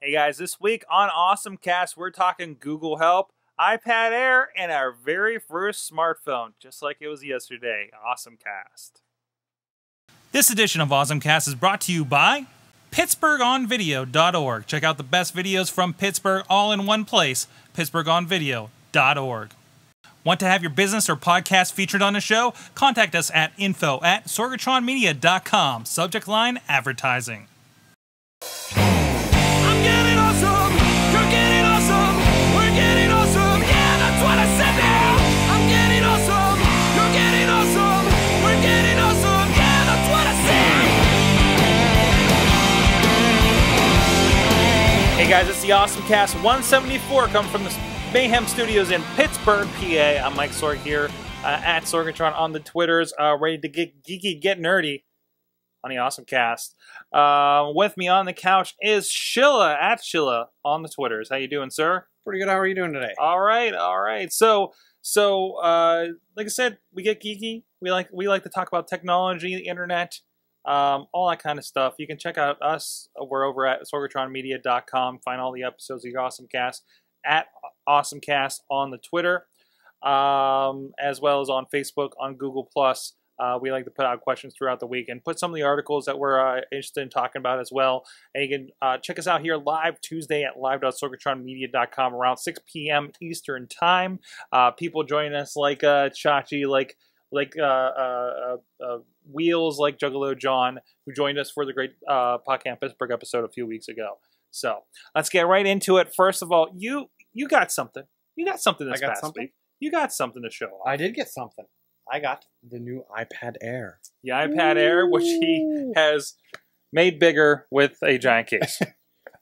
Hey guys, this week on Awesome Cast, we're talking Google Help, iPad Air, and our very first smartphone, just like it was yesterday. Awesome Cast. This edition of Awesome Cast is brought to you by PittsburghOnVideo.org. Check out the best videos from Pittsburgh all in one place, PittsburghOnVideo.org. Want to have your business or podcast featured on the show? Contact us at info@sorgatronmedia.com. Subject line, advertising. Hey guys, it's the Awesome Cast 174, coming from the Mayhem Studios in Pittsburgh, PA. I'm Mike Sorg here, at Sorgatron on the Twitters, ready to get geeky, get nerdy on the Awesome Cast. With me on the couch is Shilla, at Shilla on the Twitters. How you doing, sir? Pretty good. How are you doing today? All right, all right. So like I said, we get geeky. We like to talk about technology, the internet. All that kind of stuff. You can check out us. We're over at sorgatronmedia.com. Find all the episodes of the Awesome Cast at Awesome Cast on the Twitter, as well as on Facebook, on Google+. We like to put out questions throughout the week and put some of the articles that we're interested in talking about as well. And you can check us out here live Tuesday at live.sorgatronmedia.com around 6 p.m. Eastern Time. People join us like Chachi, like Wheels, like Juggalo John, who joined us for the great PodCamp Pittsburgh episode a few weeks ago. So let's get right into it. First of all, you got something. You got something this past week. You got something to show off. I did get something. I got the new iPad Air. The iPad Air, which he has made bigger with a giant case.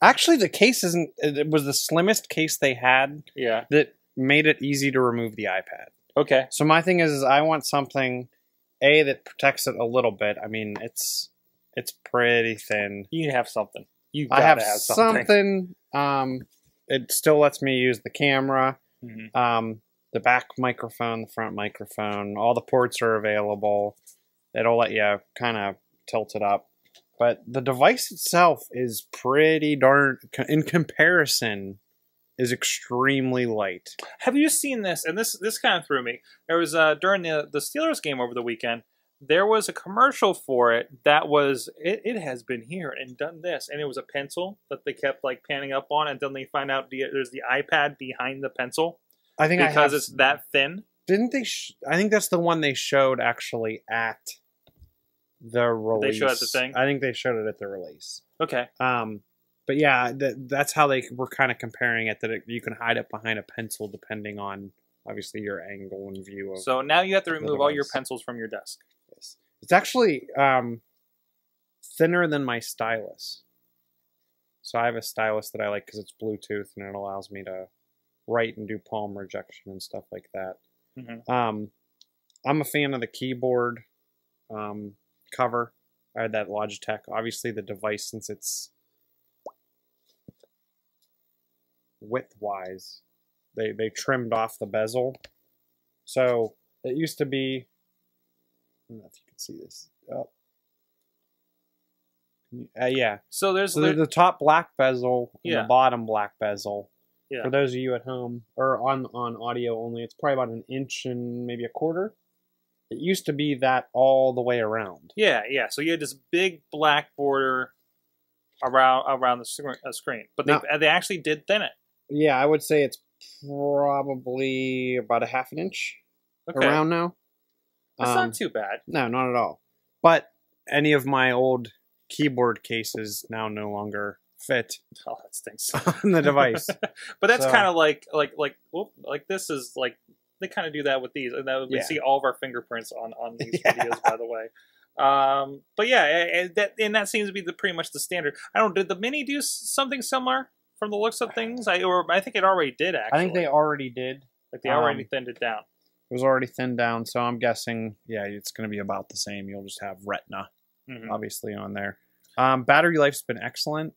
Actually, the case isn't. It was the slimmest case they had. Yeah. That made it easy to remove the iPad. Okay. So my thing is I want something, A, that protects it a little bit. I mean, it's pretty thin. You have something. You gotta have something. It still lets me use the camera, the back microphone, the front microphone. All the ports are available. It'll let you kind of tilt it up. But the device itself is pretty darn, in comparison, is extremely light. Have you seen this? And this kind of threw me. There was during the Steelers game over the weekend, there was a commercial for it that was, it has been here and done this. And it was a pencil that they kept like panning up on, and then they find out there's the iPad behind the pencil. I think because it's that thin. Didn't they? I think that's the one they showed actually at the release. They showed at the thing? I think they showed it at the release. Okay. But yeah, that's how they were kind of comparing it, that you can hide it behind a pencil depending on, obviously, your angle and view. So now you have to remove all your pencils from your desk. Yes. It's actually thinner than my stylus. So I have a stylus that I like because it's Bluetooth and it allows me to write and do palm rejection and stuff like that. Mm-hmm. I'm a fan of the keyboard cover. I had that Logitech. Obviously, the device, since it's width-wise, they trimmed off the bezel. So it used to be, I don't know if you can see this. Oh. Yeah. So there's the top black bezel and the bottom black bezel. Yeah. For those of you at home or on audio only, it's probably about an inch and maybe a quarter. It used to be that all the way around. Yeah, yeah. So you had this big black border around the screen, but they actually did thin it. Yeah, I would say it's probably about a half an inch around now. That's not too bad. No, not at all. But any of my old keyboard cases now no longer fit. Oh, that stinks. On the device. But that's kind of like this is like they kind of do that with these, and that we see all of our fingerprints on these videos, by the way. But yeah, that seems to be pretty much the standard. I don't. Did the Mini do something similar from the looks of things? I think it already did. Actually, I think they already did. Like they already thinned it down. It was already thinned down, so I'm guessing it's going to be about the same. You'll just have Retina, obviously, on there. Battery life's been excellent.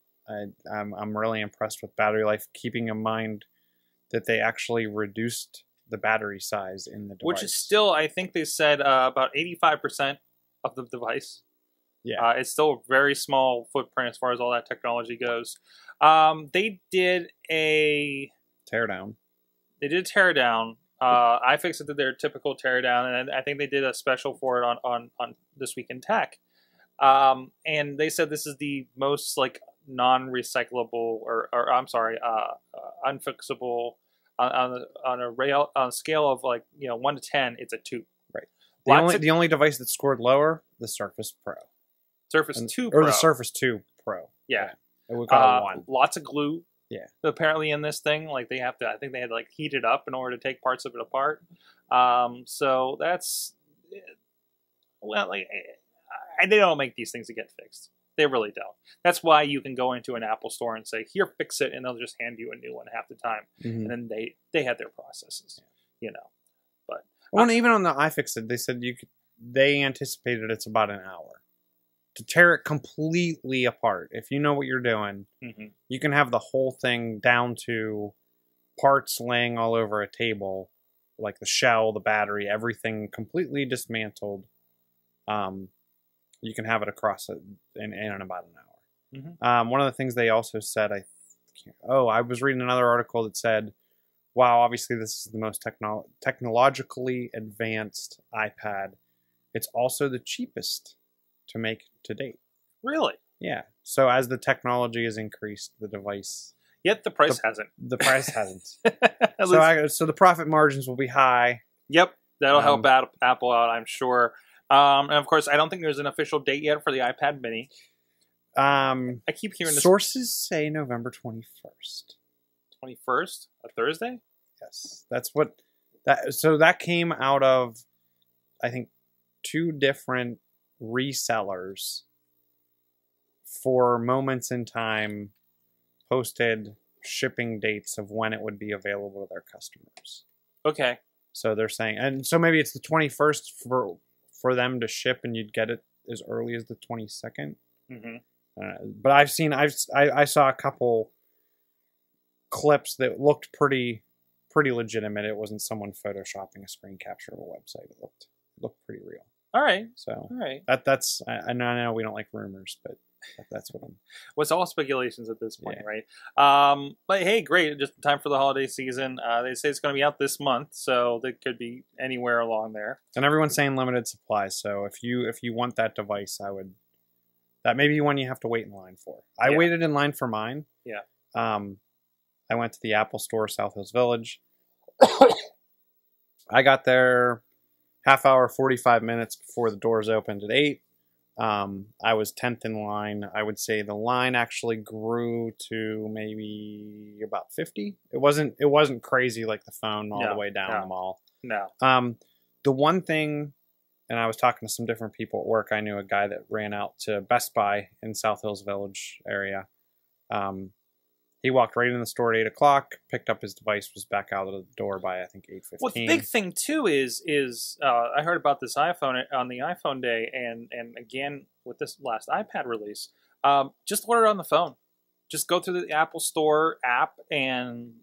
I'm really impressed with battery life. Keeping in mind that they actually reduced the battery size in the device, which is still, I think they said about 85%. Of the device Yeah. It's still a very small footprint as far as all that technology goes. They did a teardown. They did a teardown. iFixit did their typical teardown, and I think they did a special for it on This Week in Tech. And they said this is the most like non-recyclable or I'm sorry, unfixable on a scale of like 1 to 10, it's a 2. Right. The only device that scored lower, the Surface Pro. Surface 2 Pro. Or the Surface 2 Pro. Yeah. It would got a 1. Lots of glue. Yeah. Apparently in this thing, like they have to, I think they had to like heat it up in order to take parts of it apart. So that's, well, like they don't make these things to get fixed. They really don't. That's why you can go into an Apple store and say, here, fix it. And they'll just hand you a new one half the time. Mm-hmm. And then they have their processes, but well, even on the iFixit, they said they anticipated it's about an hour to tear it completely apart. If you know what you're doing, mm-hmm. you can have the whole thing down to parts laying all over a table, like the shell, the battery, everything completely dismantled. You can have it across in about an hour. Mm-hmm. One of the things they also said, I was reading another article that said, wow, obviously this is the most technologically advanced iPad. It's also the cheapest to make to date. Really? Yeah. So as the technology has increased, the device... Yet the price hasn't. The price hasn't. So the profit margins will be high. Yep. That'll help out Apple out, I'm sure. And of course, I don't think there's an official date yet for the iPad Mini. I keep hearing this. Sources say November 21st. 21st? A Thursday? Yes. That's what... So that came out of, I think, 2 different resellers for moments in time posted shipping dates of when it would be available to their customers. Okay. So they're saying... And so maybe it's the 21st for them to ship, and you'd get it as early as the 22nd. Mm-hmm. But I've seen, I saw a couple clips that looked pretty legitimate. It wasn't someone photoshopping a screen capture of a website. It looked pretty real. All right. So all right. That's I know we don't like rumors, but that's what I'm. Well, it's all speculations at this point, yeah. Right? But hey, great! Just in time for the holiday season. They say it's going to be out this month, so they could be anywhere along there. And everyone's saying limited supply. So if you want that device, that may be one you have to wait in line for. I waited in line for mine. Yeah. I went to the Apple Store, South Hills Village. I got there half hour, 45 minutes before the doors opened at 8. I was 10th in line. I would say the line actually grew to maybe about 50. It wasn't crazy like the phone all the way down the mall. No. The one thing, and I was talking to some different people at work. I knew a guy that ran out to Best Buy in South Hills Village area. He walked right in the store at 8 o'clock, picked up his device, was back out of the door by I think 8:15. Well, the big thing too is I heard about this iPhone on the iPhone day, and again with this last iPad release. Just order it on the phone. Just go through the Apple Store app and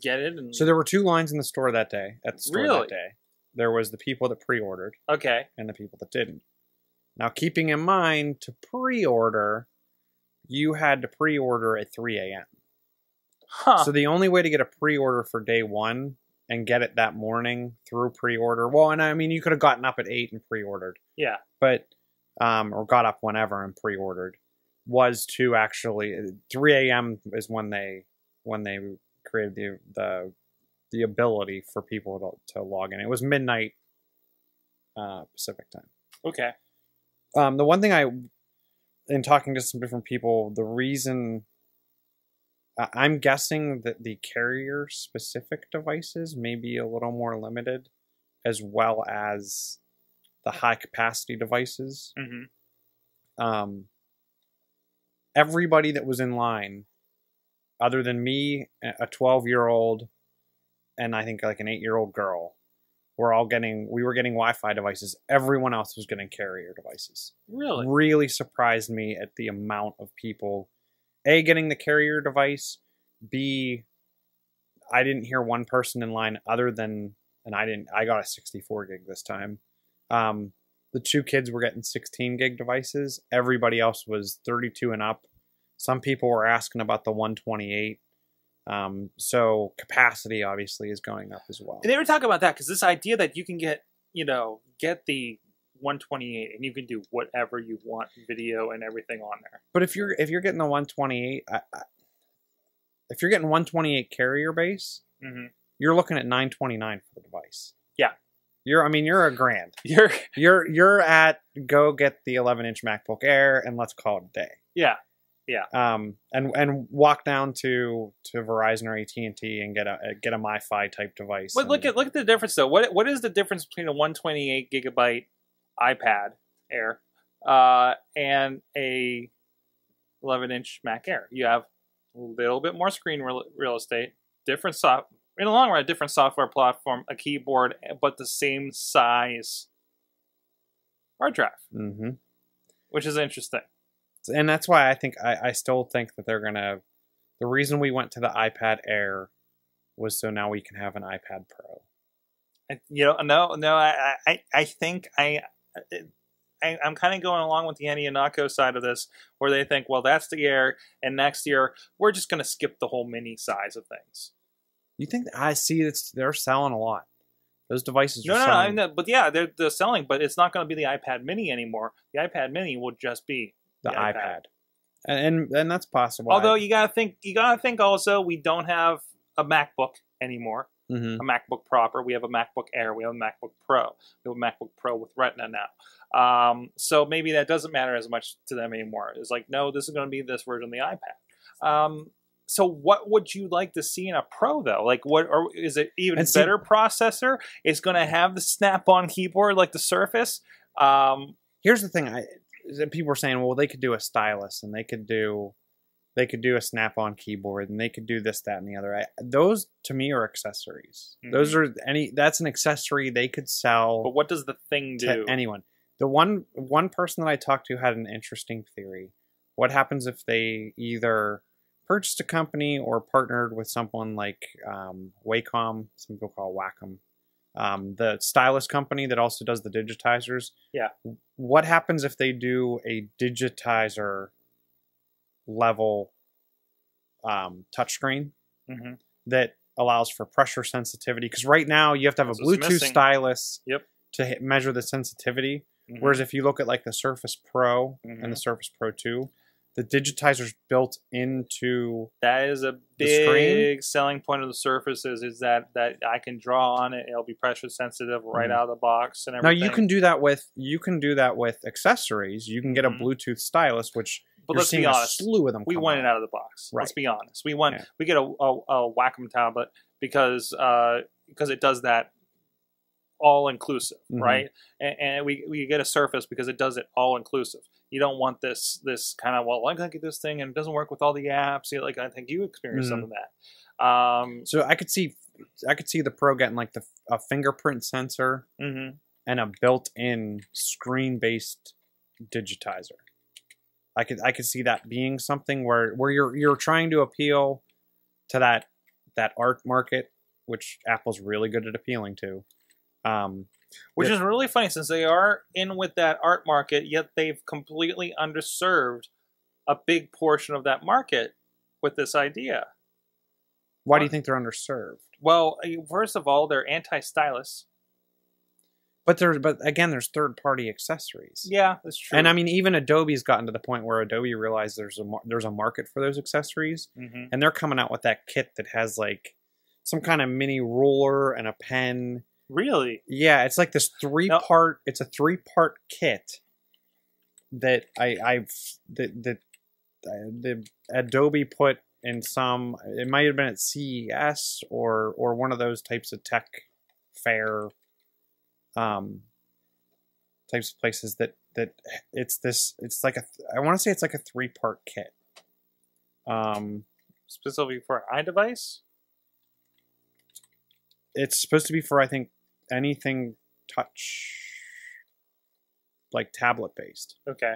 get it. And so there were 2 lines in the store that day. At the store that day, there was the people that pre-ordered, okay, and the people that didn't. Now, keeping in mind to pre-order, you had to pre-order at 3 a.m. Huh. So the only way to get a pre-order for day one and get it that morning through pre-order, well, and I mean, you could have gotten up at 8 and pre-ordered. Yeah. But, or got up whenever and pre-ordered, was to actually, 3 a.m. is when they created the ability for people to log in. It was midnight Pacific time. Okay. The one thing in talking to some different people, the reason... I'm guessing that the carrier-specific devices may be a little more limited, as well as the high-capacity devices. Mm-hmm. Everybody that was in line, other than me, a 12-year-old, and I think like an 8-year-old girl, we were getting Wi-Fi devices. Everyone else was getting carrier devices. Really? Really surprised me at the amount of people... A, getting the carrier device. B, I didn't hear one person in line other than, and I got a 64 gig this time, the two kids were getting 16 gig devices. Everybody else was 32 and up. Some people were asking about the 128. So capacity obviously is going up as well. And they were talking about that because this idea that you can get the 128 and you can do whatever you want, video and everything on there. But if you're getting the 128, if you're getting 128 carrier base, mm-hmm. you're looking at $929 for the device. Yeah, I mean you're a grand. You're at go get the 11-inch MacBook Air and let's call it a day. Yeah. Yeah. And walk down to Verizon or AT&T and get a MiFi type device. But look at the difference though. What is the difference between a 128 gigabyte iPad Air and a 11-inch Mac Air? You have a little bit more screen real estate, different in the long run, a different software platform, a keyboard, but the same size hard drive. Mm-hmm. Which is interesting. And that's why I think I still think that they're gonna. The reason we went to the iPad Air was so now we can have an iPad Pro. I think I'm kind of going along with the Annie Anako side of this, where they think, well, that's the Air, and next year we're just gonna skip the whole mini size of things. You think that, I see that they're selling a lot. Those devices are selling. No, but yeah, they're selling, but it's not gonna be the iPad Mini anymore. The iPad Mini will just be the iPad. And that's possible. Although you gotta think also, we don't have a MacBook anymore, mm-hmm. a MacBook proper. We have a MacBook Air. We have a MacBook Pro. We have a MacBook Pro with Retina now. So maybe that doesn't matter as much to them anymore. It's like, no, this is going to be this version of the iPad. So what would you like to see in a Pro though? Like what, or is it even better processor? It's going to have the snap-on keyboard like the Surface. Here's the thing. People were saying, well, they could do a stylus, and they could do a snap-on keyboard, and they could do this, that, and the other. Those to me are accessories. Mm-hmm. That's an accessory they could sell. But what does the thing do? Anyone. The one person that I talked to had an interesting theory. What happens if they either purchased a company or partnered with someone like Wacom? Some people call Wacom. The stylus company that also does the digitizers. Yeah. What happens if they do a digitizer level touchscreen mm-hmm. that allows for pressure sensitivity? Because right now you have to have a Bluetooth stylus yep. to measure the sensitivity. Mm-hmm. Whereas if you look at like the Surface Pro mm-hmm. and the Surface Pro 2, the digitizer's built into that is a big selling point of the Surface is that I can draw on it. It'll be pressure sensitive right mm-hmm. out of the box and everything. Now you can do that with accessories. You can get a mm-hmm. Bluetooth stylus, which but let's be honest, a slew of them. We want it out of the box. Right. Let's be honest. We get a Wacom tablet because it does that all inclusive, mm-hmm. right? And we get a Surface because it does it all inclusive. You don't want this kind of, well, I can get this thing and it doesn't work with all the apps. You know, like I think you experienced mm-hmm. some of that. So I could see the Pro getting like a fingerprint sensor mm-hmm. and a built-in screen-based digitizer. I could see that being something where you're trying to appeal to that art market, which Apple's really good at appealing to. Which is really funny since they are in with that art market, yet they've completely underserved a big portion of that market with this idea. Why do you think they're underserved? Well, first of all, they're anti-stylus. But again, there's third-party accessories. Yeah, that's true. And I mean, even Adobe's gotten to the point where Adobe realized there's a market for those accessories, mm-hmm. and they're coming out with that kit that has like some kind of mini ruler and a pen. Really? Yeah, it's like this three-part. It's a three-part kit that the Adobe put in some. It might have been at CES or one of those types of tech fair types of places that it's this. It's like I want to say it's like a three-part kit. Specifically for an iDevice. It's supposed to be for, I think, anything touch, like tablet-based. Okay.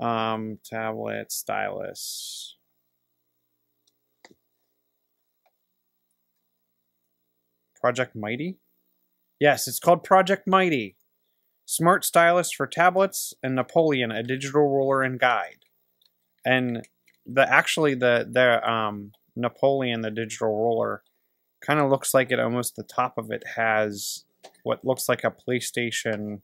Tablet, stylus. Project Mighty? Yes, it's called Project Mighty. Smart Stylus for tablets, and Napoleon, a digital ruler and guide. And the Napoleon, the digital ruler, kind of looks like it almost, the top of it has what looks like a PlayStation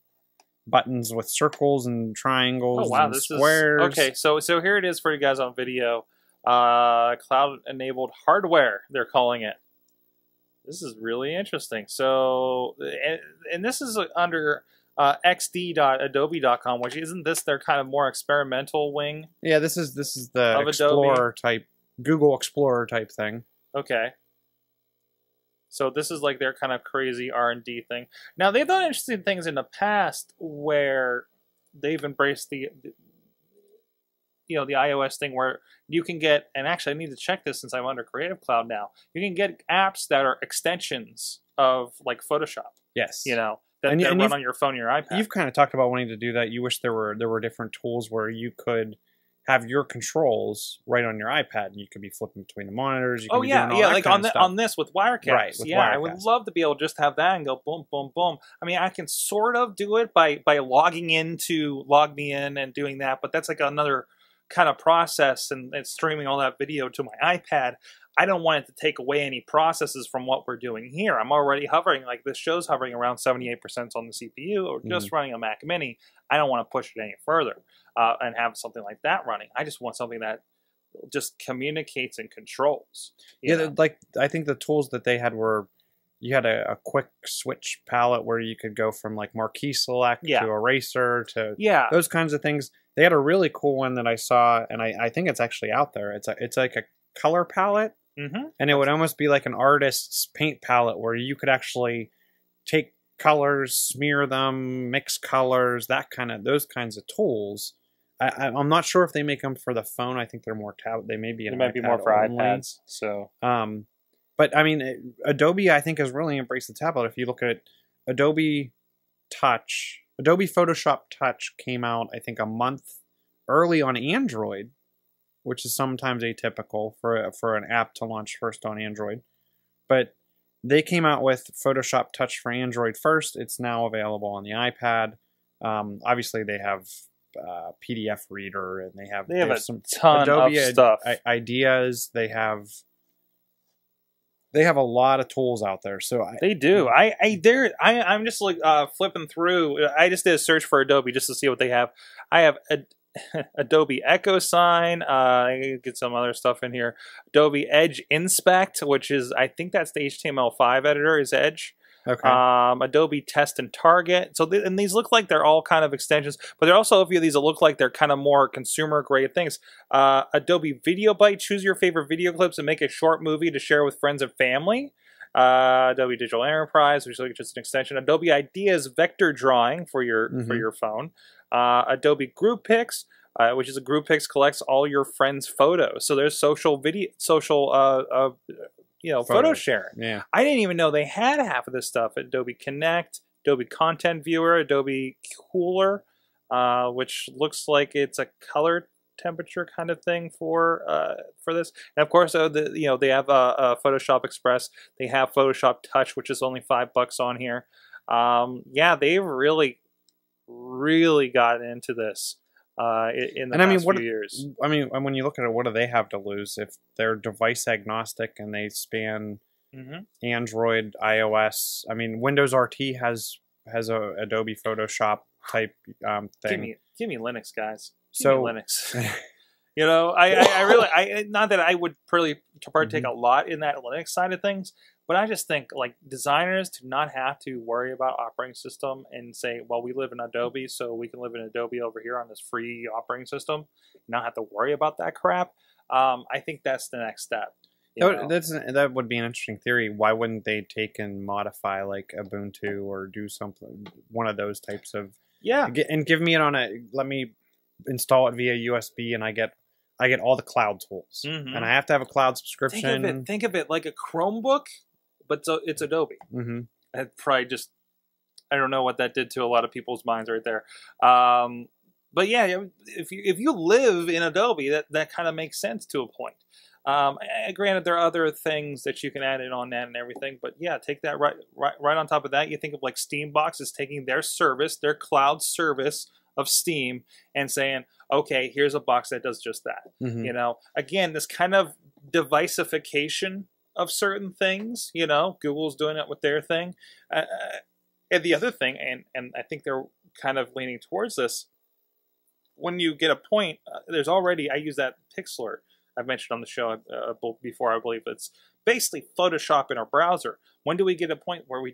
buttons with circles and triangles and squares. Okay, so here it is for you guys on video. Cloud-enabled hardware, they're calling it. This is really interesting. So, and this is under xd.adobe.com, which isn't this their kind of more experimental wing? Yeah, this is the Explorer type, Google Explorer type thing. Okay. So this is like their kind of crazy R&D thing. Now, they've done interesting things in the past where they've embraced the iOS thing where you can get, and actually I need to check this since I'm under Creative Cloud now, you can get apps that are extensions of like Photoshop. Yes. You know, that run on your phone or your iPad. You've kind of talked about wanting to do that. You wish there were different tools where you could have your controls right on your iPad, and you could be flipping between the monitors. You could on this with Wirecast. Right, with Wirecast. I would love to be able to just have that and go boom, boom, boom. I mean, I can sort of do it by logging into LogMeIn and doing that, but that's like another kind of process, and streaming all that video to my iPad. I don't want it to take away any processes from what we're doing here. I'm already hovering, like this show's hovering around 78% on the CPU, or just running a Mac Mini. I don't want to push it any further and have something like that running. I just want something that just communicates and controls. Yeah, like I think the tools that they had were, you had a quick switch palette where you could go from like marquee select to eraser to those kinds of things. They had a really cool one that I saw, and I think it's actually out there. It's like a color palette. Mm-hmm. And it would almost be like an artist's paint palette where you could actually take colors, smear them, mix colors, those kinds of tools. I'm not sure if they make them for the phone. I think they're more tablet. They may be an iPad. They might be more for only iPads. So, but I mean, Adobe I think has really embraced the tablet. If you look at Adobe Touch, Adobe Photoshop Touch came out I think a month early on Android, which is sometimes atypical for an app to launch first on Android. But they came out with Photoshop Touch for Android first. It's now available on the iPad. Obviously, they have PDF Reader, and they have some ton of stuff. Ideas. They have a lot of tools out there. So they do. I'm just like flipping through. I just did a search for Adobe just to see what they have. I have Adobe Echo Sign. I get some other stuff in here. Adobe Edge Inspect, which is, I think that's the HTML5 editor is Edge. Okay. Adobe Test and Target. So and these look like they're all kind of extensions, but there are also a few of these that look like they're kind of more consumer grade things. Adobe Video Byte. Choose your favorite video clips and make a short movie to share with friends and family. Adobe Digital Enterprise, which is just an extension. Adobe Ideas Vector Drawing for your phone. Adobe Group Pics, which is a group pics collects all your friends' photos. So there's social photo sharing. Yeah. I didn't even know they had half of this stuff. Adobe Connect, Adobe Content Viewer, Adobe Cooler, which looks like it's a color temperature kind of thing for this. And of course, they have Photoshop Express. They have Photoshop Touch, which is only $5 on here. Yeah, they've really gotten into this in the past few years. I mean, when you look at it, what do they have to lose if they're device agnostic and they span Android, iOS? I mean, Windows RT has a Adobe Photoshop type thing. Give me Linux, guys. Give me Linux. You know, I really not that I would really partake a lot in that Linux side of things. But I just think, like, designers do not have to worry about operating system and say, well, we live in Adobe, so we can live in Adobe over here on this free operating system. Not have to worry about that crap. I think that's the next step. That would be an interesting theory. Why wouldn't they take and modify, like, Ubuntu or do something, one of those types of... Yeah. And give me it on a... Let me install it via USB and I get all the cloud tools. And I have to have a cloud subscription. Think of it like a Chromebook. But so it's Adobe. It probably just, I don't know what that did to a lot of people's minds right there. But yeah, if you live in Adobe, that kind of makes sense to a point. Granted, there are other things that you can add in on that and everything, but yeah, take that right on top of that. You think of like Steambox is taking their service, their cloud service of Steam, and saying, okay, here's a box that does just that. Mm-hmm. You know, again, this kind of divisification of certain things. You know, Google's doing it with their thing, and the other thing, and I think they're kind of leaning towards this. When you get a point, there's already, I use that Pixlr I've mentioned on the show before, I believe. It's basically Photoshop in our browser. When do we get a point where we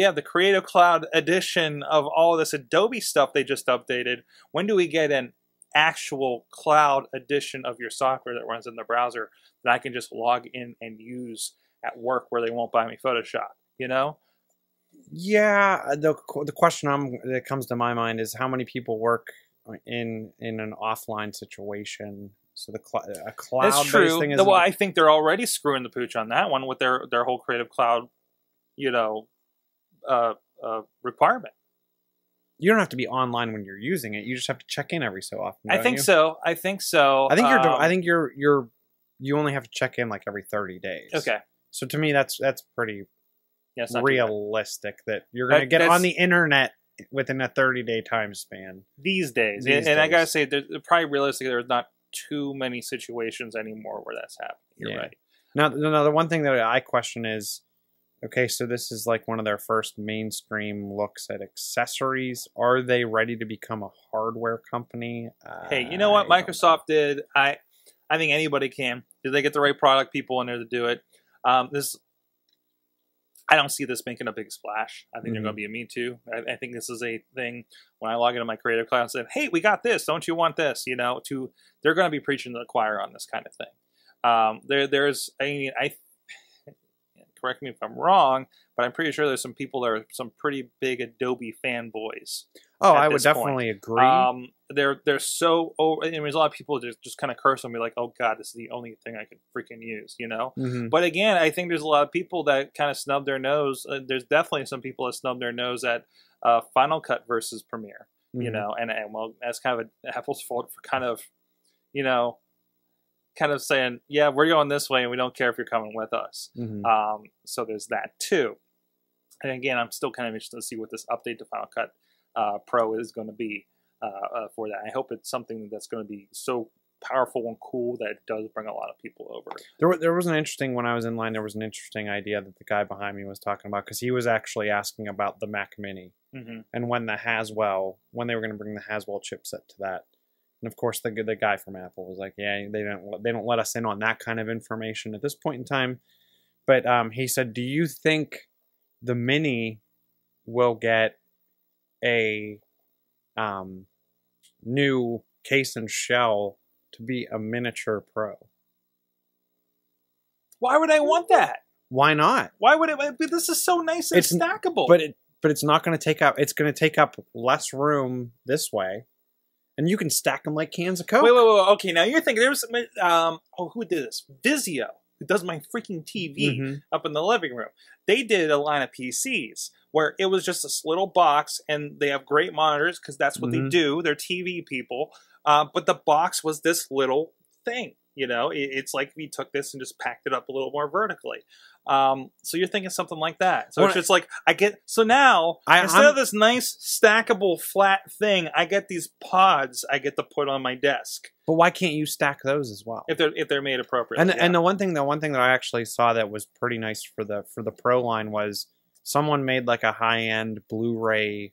have the Creative Cloud edition of all this Adobe stuff they just updated? When do we get an actual cloud edition of your software that runs in the browser that I can just log in and use at work where they won't buy me Photoshop, you know? Yeah, the question that comes to my mind is how many people work in an offline situation. So a cloud-based thing is... Well, I think they're already screwing the pooch on that one with their whole Creative Cloud, you know, requirement. You don't have to be online when you're using it. You just have to check in every so often. I think so. You only have to check in like every 30 days. Okay. So to me, that's pretty realistic that you're going to get on the internet within a 30-day time span these days. And I got to say, probably realistically, there's not too many situations anymore where that's happening. You're right. Now, the one thing that I question is, okay, so this is like one of their first mainstream looks at accessories. Are they ready to become a hardware company? Hey, you know what Microsoft did? I think anybody can. Did they get the right product people in there to do it? I don't see this making a big splash. I think they're going to be a me too. I think this is a thing when I log into my Creative Cloud and say, hey, we got this. Don't you want this? You know, they're going to be preaching to the choir on this kind of thing. Correct me if I'm wrong, but I'm pretty sure there's some people that are some pretty big Adobe fanboys. Oh, I would definitely agree. They're so over. I mean, there's a lot of people that just kind of curse and be like, "Oh God, this is the only thing I can freaking use," you know. Mm-hmm. But again, I think there's a lot of people that kind of snub their nose. There's definitely some people that snub their nose at Final Cut versus Premiere, mm-hmm. you know. And well, that's kind of an Apple's fault for kind of, you know, kind of saying, yeah, we're going this way and we don't care if you're coming with us. Mm-hmm. So there's that too. And again, I'm still kind of interested to see what this update to Final Cut Pro is going to be for that. I hope it's something that's going to be so powerful and cool that it does bring a lot of people over. There was an interesting, when I was in line, there was an interesting idea that the guy behind me was talking about, because he was actually asking about the Mac Mini mm-hmm. and when they were going to bring the Haswell chipset to that. And of course, the guy from Apple was like, "Yeah, they don't let us in on that kind of information at this point in time." But he said, "Do you think the Mini will get a new case and shell to be a miniature Pro?" Why would I want that? Why not? Why would it? This is so nice and stackable. But it's not going to take up. It's going to take up less room this way. And you can stack them like cans of Coke. Wait. Okay, now you're thinking there's who did this? Vizio, who does my freaking TV mm-hmm. up in the living room. They did a line of PCs where it was just this little box, and they have great monitors because that's what mm-hmm. they do. They're TV people. But the box was this little thing. You know, it's like we took this and just packed it up a little more vertically. So you're thinking something like that. So it's just like instead of this nice stackable flat thing, I get these pods I get to put on my desk. But why can't you stack those as well? If they're made appropriately. And the one thing that I actually saw that was pretty nice for the Pro line was someone made like a high end Blu-ray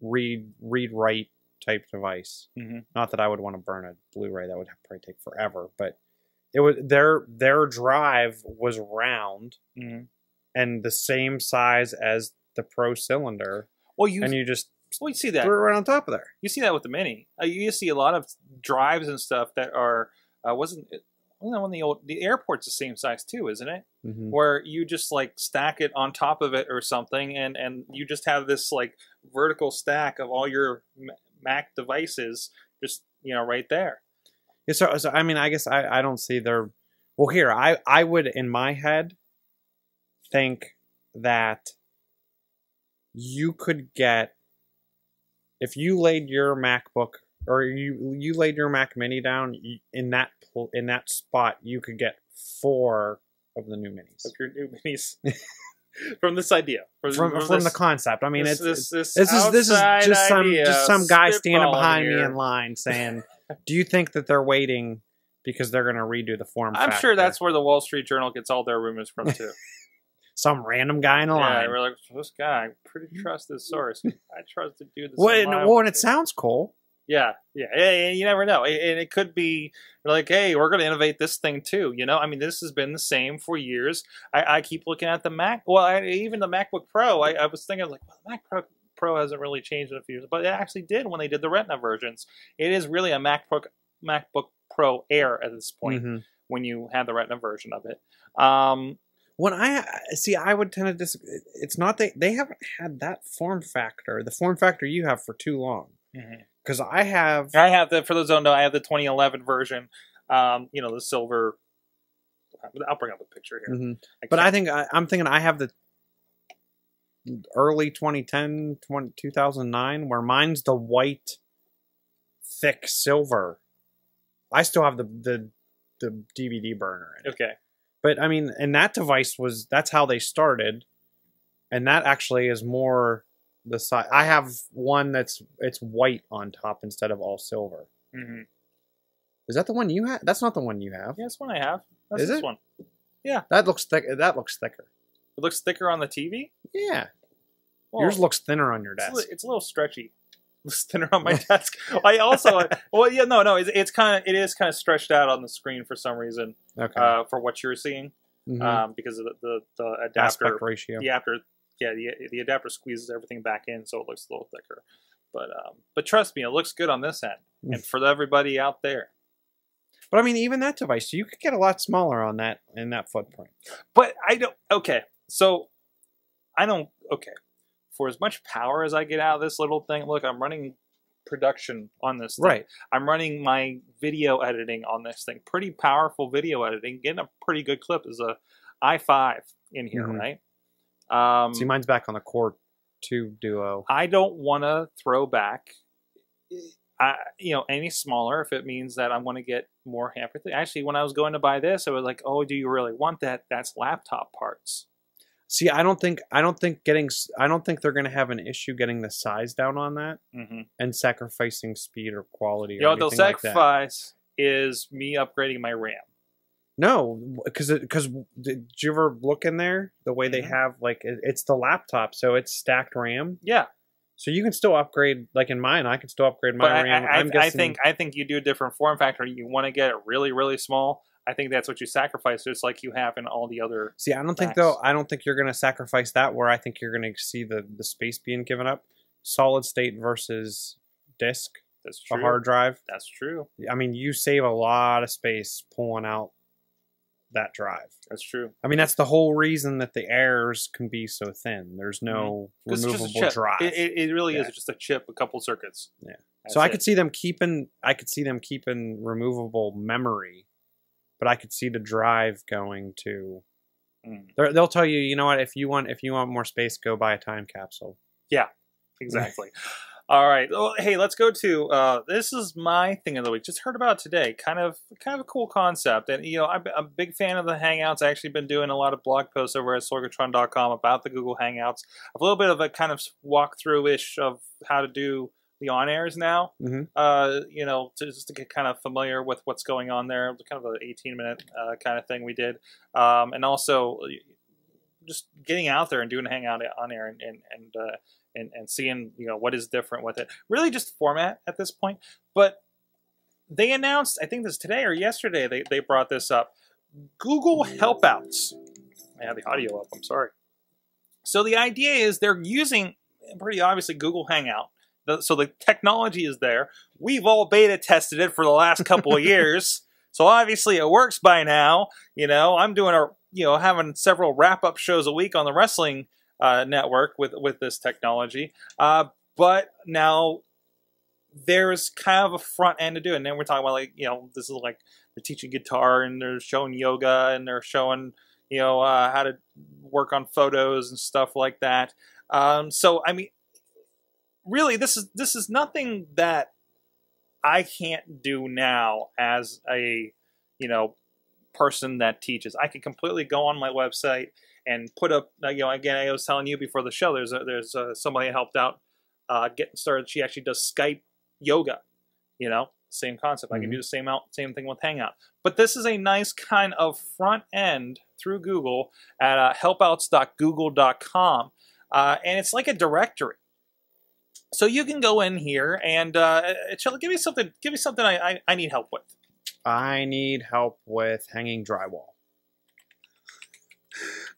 read-write type device. Mm-hmm. Not that I would want to burn a Blu-ray, that would probably take forever, but it was their drive was round mm-hmm. and the same size as the Pro cylinder. You see that threw it right on top of there. You see that with the Mini. You see a lot of drives and stuff that are the airport's the same size too, isn't it? Mm-hmm. Where you just like stack it on top of it or something, and you just have this like vertical stack of all your Mac devices, just, you know, right there. Yeah, so I mean, I guess I don't see their... Well, here, I would, in my head, think that you could get... If you laid your MacBook or you laid your Mac Mini down in that spot, you could get 4 of the new minis. Of your new minis. From this idea, from this, the concept. I mean, this is just some guy standing behind me in line saying, "Do you think that they're waiting because they're going to redo the form factor?" I'm sure that's where the Wall Street Journal gets all their rumors from too. Some random guy in a line. Yeah, we're like, this guy. I pretty trust this source. I trust the dude. Well, and it sounds cool. Yeah. You never know, and it could be like, hey, we're going to innovate this thing too. You know, I mean, this has been the same for years. I keep looking at the Mac. Well, even the MacBook Pro. I was thinking like, well, the Mac Pro hasn't really changed in a few years, but it actually did when they did the Retina versions. It is really a MacBook Pro Air at this point when you have the Retina version of it. When I see, I would tend to disagree. It's not that they haven't had that form factor, the form factor you have, for too long. Because I have the, for those who don't know, I have the 2011 version, you know, the silver. I'll bring up a picture here. But I think I'm thinking I have the early 2010, 2009, where mine's the white, thick silver. I still have the DVD burner in it. Okay. But I mean, and that device was, that's how they started, and that actually is more. The side, I have one that's white on top instead of all silver. Is that the one you have? That's not the one you have. Yeah, that's one I have. That's this one. Yeah, that looks thick. That looks thicker. It looks thicker on the TV. Yeah, well, yours looks thinner on your desk. It's a little stretchy. It looks thinner on my desk. I also, well, yeah, no, it is kind of stretched out on the screen for some reason. Okay. For what you're seeing, because of the adapter aspect ratio. Yeah, the adapter squeezes everything back in, so it looks a little thicker. But trust me, it looks good on this end, and for everybody out there. But I mean, even that device, you could get a lot smaller on that in that footprint. But I don't. Okay, so I don't. Okay, for as much power as I get out of this little thing, look, I'm running production on this thing. Right. I'm running my video editing on this thing. Pretty powerful video editing. Getting a pretty good clip is a i5 in here, right? See, mine's back on the Core 2 Duo. I don't want to throw back, you know, any smaller if it means that I'm going to get more hampered. Actually, when I was going to buy this, I was like, "Oh, do you really want that? That's laptop parts." See, I don't think they're going to have an issue getting the size down on that and sacrificing speed or quality. You know, they'll sacrifice like is me upgrading my RAM. No, because did you ever look in there? The way they have, like, it's the laptop, so it's stacked RAM. Yeah. So you can still upgrade, like in mine, I can still upgrade my RAM. I think you do a different form factor. You want to get it really, really small. I think that's what you sacrifice, just like you have in all the other. See, I don't think you're going to sacrifice that. Where I think you're going to see the space being given up. Solid state versus disk. That's true. A hard drive. That's true. I mean, you save a lot of space pulling out that drive. That's true. I mean, that's the whole reason that the Airs can be so thin. There's no removable drive. It really is just a chip, a couple circuits. Yeah. So I could see them keeping removable memory, but I could see the drive going to. They'll tell you, you know what? If you want more space, go buy a time capsule. Yeah. Exactly. All right. Well, hey, let's go to this is my thing of the week. Just heard about it today. Kind of a cool concept, and you know, I'm a big fan of the Hangouts. I've actually been doing a lot of blog posts over at sorgatron.com about the Google Hangouts. A little bit of a kind of walkthrough-ish of how to do the on-airs now. You know, just to get kind of familiar with what's going on there. Kind of an 18-minute kind of thing we did, and also just getting out there and doing a Hangout on air and seeing, you know, what is different with it. Really just format at this point. But they announced, I think this today or yesterday, they brought this up. Google Helpouts. I have the audio up, I'm sorry. So the idea is they're using, pretty obviously, Google Hangout. So the technology is there. We've all beta tested it for the last couple of years. So obviously it works by now. You know, I'm doing a, you know, having several wrap-up shows a week on the wrestling network with this technology, but now there's kind of a front end to do, and then we're talking about, like, you know, this is like they're teaching guitar and they're showing yoga and they're showing, you know, how to work on photos and stuff like that. So I mean, really, this is nothing that I can't do now as a, you know, person that teaches. I can completely go on my website and put up, you know, again, I was telling you before the show, there's somebody I helped out getting started. She actually does Skype yoga, you know, same concept. Mm-hmm. I can do the same thing with Hangout. But this is a nice kind of front end through Google at helpouts.google.com. And it's like a directory. So you can go in here and Chilla, give me something. Give me something I need help with. I need help with hanging drywall.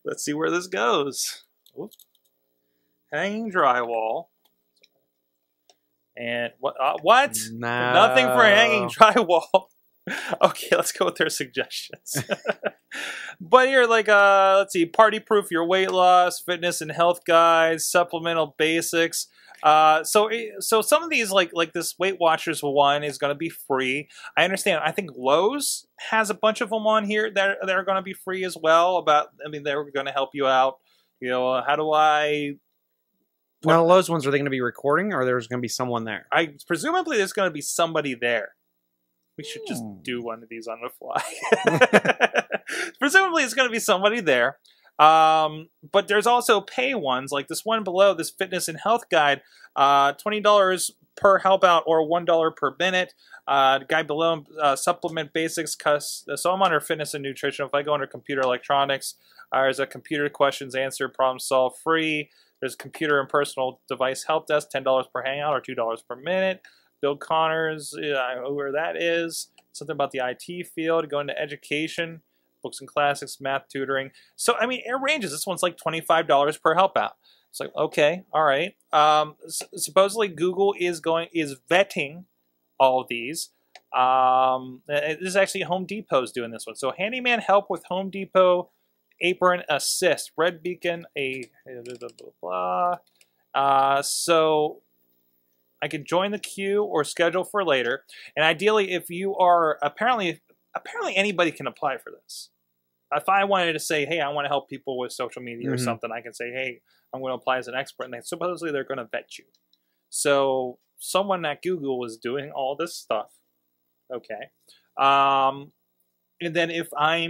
Let's see where this goes. Oops. Hanging drywall. And what? What? No. Nothing for hanging drywall. Okay, let's go with their suggestions. But here, like, let's see, party-proof your weight loss, fitness and health guides, supplemental basics. So some of these, like this Weight Watchers one is going to be free. I understand. I think Lowe's has a bunch of them on here that are going to be free as well. About, I mean, they're going to help you out. You know, how do I? Now, Lowe's ones, are they going to be recording, or there's going to be someone there? I presumably there's going to be somebody there. We should just do one of these on the fly. Presumably it's going to be somebody there. But there's also pay ones like this one below, this fitness and health guide, $20 per help out or $1 per minute. The guy below, supplement basics. So I'm under fitness and nutrition. If I go under computer electronics, there's a computer questions answer, problem solve free. There's computer and personal device help desk, $10 per hangout or $2 per minute. Bill Connors, I don't know where that is. Something about the IT field, going to education. Books and classics, math tutoring. So, I mean, it ranges. This one's like $25 per help out. It's like, okay, all right. Supposedly, Google is vetting all of these. This is actually Home Depot's doing this one. So, handyman help with Home Depot, apron assist, red beacon, a blah, blah, blah. So, I can join the queue or schedule for later. And ideally, if you are apparently anybody can apply for this. If I wanted to say, hey, I want to help people with social media or something, I can say, hey, I'm going to apply as an expert. And supposedly they're going to vet you. So someone at Google was doing all this stuff. Okay. And then if I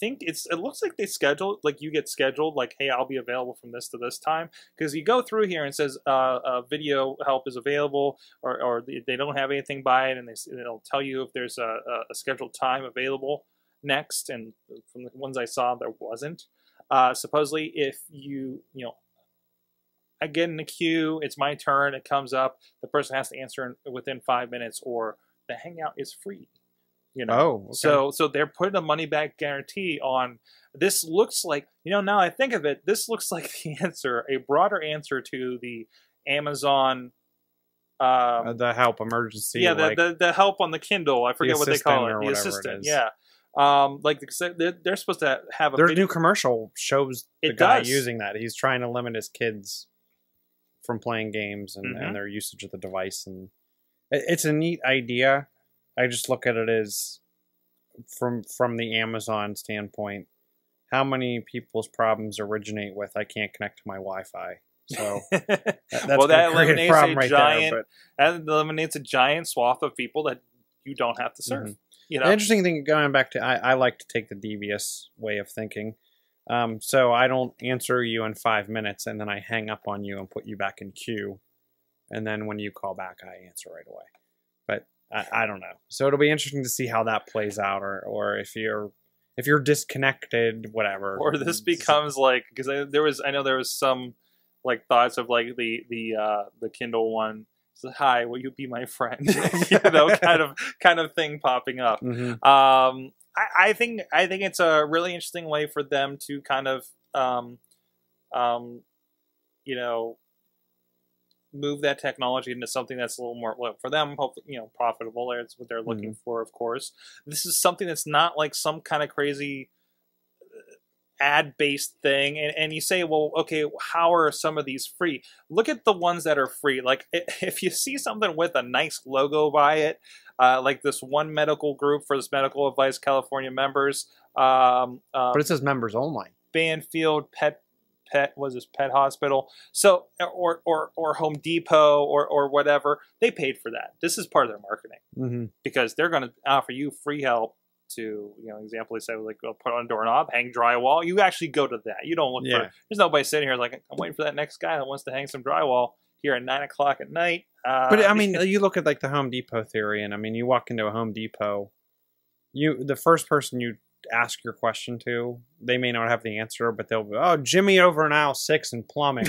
think it looks like they schedule, like you get scheduled, like, hey, I'll be available from this to this time. Because you go through here and it says video help is available, or they don't have anything by it, and it'll tell you if there's a scheduled time available next. And from the ones I saw, there wasn't. Supposedly, if you know, I get in the queue, it's my turn, it comes up, the person has to answer within 5 minutes, or the hangout is free. You know, okay. So they're putting a money back guarantee on this. Looks like, you know, now I think of it, this looks like the answer, a broader answer to the Amazon, the help emergency. Yeah, like the help on the Kindle. I forget what they call it. The assistant. It yeah, like they're supposed to have a. Their new commercial shows the guy using that. He's trying to limit his kids from playing games and their usage of the device, and it's a neat idea. I just look at it as, from the Amazon standpoint, how many people's problems originate with, I can't connect to my Wi-Fi. So that's well, that eliminates a right giant there, but that eliminates a giant swath of people that you don't have to serve. Mm-hmm. You know, the interesting thing, going back to, I like to take the devious way of thinking. So I don't answer you in 5 minutes, and then I hang up on you and put you back in queue, and then when you call back, I answer right away. But I don't know. So it'll be interesting to see how that plays out, or if you're disconnected, whatever. Or this becomes like, because I know there was some like thoughts of like the Kindle one. So, hi, will you be my friend? You know, kind of thing popping up. Mm-hmm. I think it's a really interesting way for them to kind of you know, move that technology into something that's a little more, well, for them, hopefully, you know, profitable. That's what they're looking for, of course. This is something that's not like some kind of crazy ad-based thing. And you say, well, okay, how are some of these free? Look at the ones that are free. Like, if you see something with a nice logo by it, like this one medical group for this medical advice, California members. But it says members only. Banfield, Pet. pet hospital. So or Home Depot or whatever, they paid for that. This is part of their marketing because they're going to offer you free help. To example, they say like, well, put on a doorknob, hang drywall. You actually go to that. You don't look for. There's nobody sitting here like, I'm waiting for that next guy that wants to hang some drywall here at 9 o'clock at night. But I mean, you look at like the Home Depot theory, and I mean, you walk into a Home Depot, the first person you ask your question to, they may not have the answer, but they'll be, oh, Jimmy over in aisle 6 in plumbing.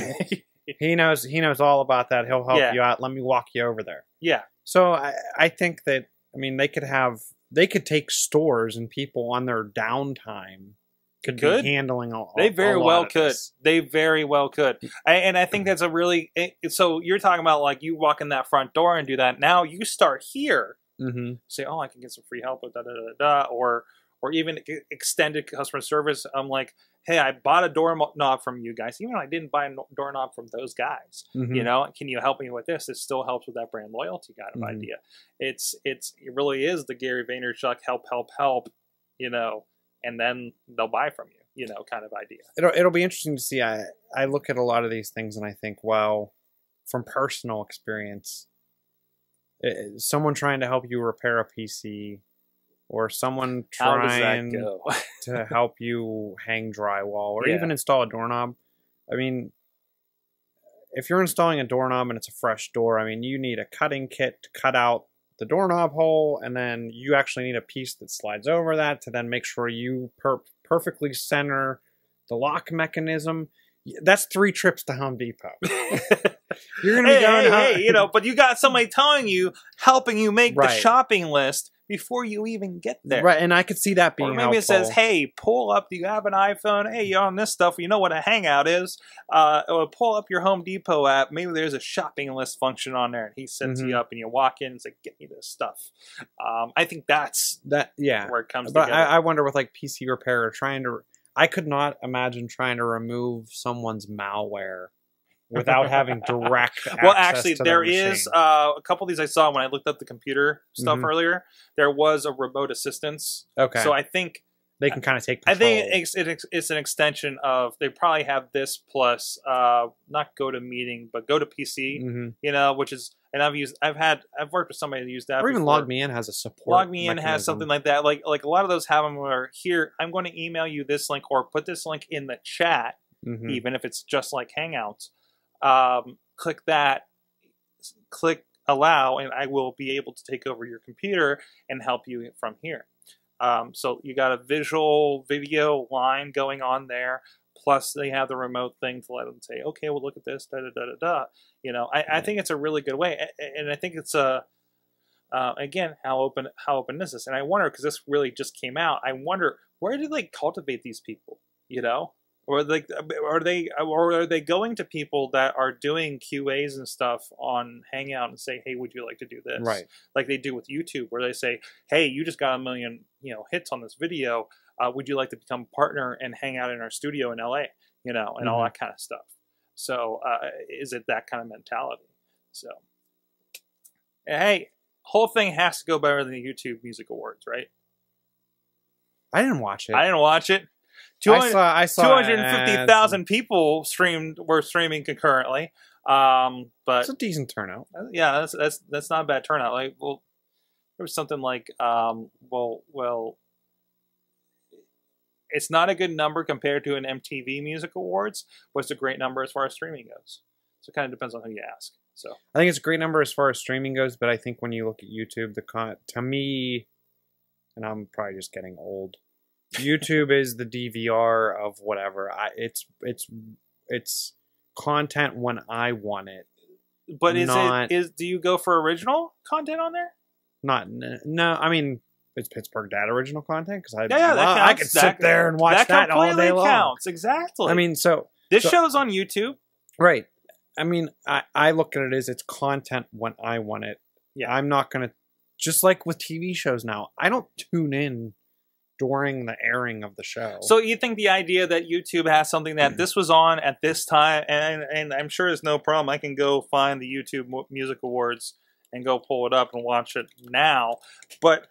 he knows all about that. He'll help you out. Let me walk you over there. Yeah. So I think that, I mean, they could take stores and people on their downtime could be handling all. They very well could. They very well could. And I think that's a really, so you're talking about like you walk in that front door and do that. Now you start here, say, oh, I can get some free help with da da da da, or even extended customer service. I'm like, hey, I bought a doorknob from you guys, even though I didn't buy a doorknob from those guys. You know, can you help me with this? It still helps with that brand loyalty kind of idea. It really is the Gary Vaynerchuk help, you know, and then they'll buy from you, you know, kind of idea. It'll be interesting to see. I look at a lot of these things and I think, wow, from personal experience, someone trying to help you repair a PC. Or someone trying to help you hang drywall or even install a doorknob. I mean, if you're installing a doorknob and it's a fresh door, I mean, you need a cutting kit to cut out the doorknob hole. And then you actually need a piece that slides over that to then make sure you perfectly center the lock mechanism. That's 3 trips to Home Depot. You're going to be going, hey, you know, but you got somebody telling you, helping you make the shopping list before you even get there. Right, and I could see that being helpful. Or maybe it says, hey, pull up, do you have an iPhone? Hey, you're on this stuff, you know what a Hangout is. Or pull up your Home Depot app. Maybe there's a shopping list function on there, and he sets you up, and you walk in and say, get me this stuff. I think that's where it comes together. I wonder with like PC repair, I could not imagine trying to remove someone's malware without having direct access. Well, actually, to there is a couple of these I saw when I looked up the computer stuff earlier. There was a remote assistance. Okay. So I think they can kind of take control. I think it's an extension of, they probably have this plus not go to meeting, but go to PC, you know, which is, and I've worked with somebody who used that. Or even LogMeIn has a support. LogMeIn has something like that. Like a lot of those have them where here, I'm going to email you this link or put this link in the chat, even if it's just like Hangouts. Click that, click allow, and I will be able to take over your computer and help you from here. So you got a visual video line going on there. Plus they have the remote thing to let them say, okay, well look at this, da da da da da. You know, I think it's a really good way, and I think it's a again, how open is this? And I wonder, because this really just came out, I wonder where do they cultivate these people? You know. Or are they going to people that are doing QAs and stuff on Hangout and say, hey, would you like to do this? Right. Like they do with YouTube, where they say, hey, you just got 1 million, you know, hits on this video. Would you like to become a partner and hang out in our studio in LA? You know, and all that kind of stuff. So is it that kind of mentality? So hey, whole thing has to go better than the YouTube Music Awards, right? I didn't watch it. I didn't watch it. 250,000 people were streaming concurrently, but it's a decent turnout. Yeah, that's not a bad turnout. Like, well, there was something like, well, it's not a good number compared to an MTV Music Awards. What's a great number as far as streaming goes? So it kind of depends on who you ask. So I think it's a great number as far as streaming goes, but I think when you look at YouTube, to me, and I'm probably just getting old. YouTube is the DVR of whatever. It's content when I want it. But do you go for original content on there? No, I mean, it's Pittsburgh Dad original content, because I could sit there and watch that all day long. That counts, exactly. I mean, so this show's on YouTube, right? I mean, I look at it as it's content when I want it. Yeah, I'm not gonna, just like with TV shows now, I don't tune in during the airing of the show. So you think the idea that YouTube has something that this was on at this time, and I'm sure there's no problem. I can go find the YouTube Music Awards and go pull it up and watch it now. But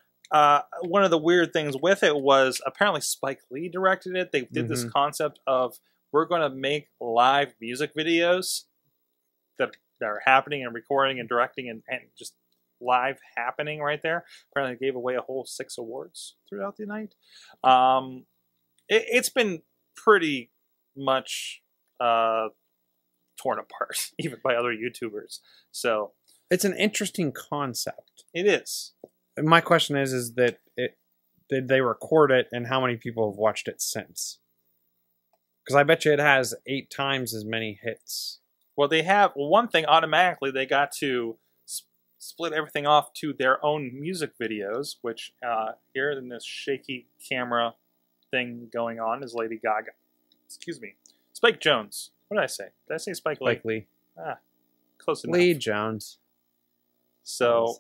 one of the weird things with it was apparently Spike Lee directed it. They did this concept of we're going to make live music videos that are happening and recording and directing and just live happening right there. Apparently gave away a whole 6 awards throughout the night. It's been pretty much torn apart, even by other YouTubers. So it's an interesting concept. It is. My question is that did they record it, and how many people have watched it since? Because I bet you it has 8 times as many hits. Well, they have one thing automatically. They got to split everything off to their own music videos, which here in this shaky camera thing going on is Lady Gaga. Excuse me. Spike Jones. What did I say? Did I say Spike Lee? Spike Lee. Ah, close enough. Lee Jones. So,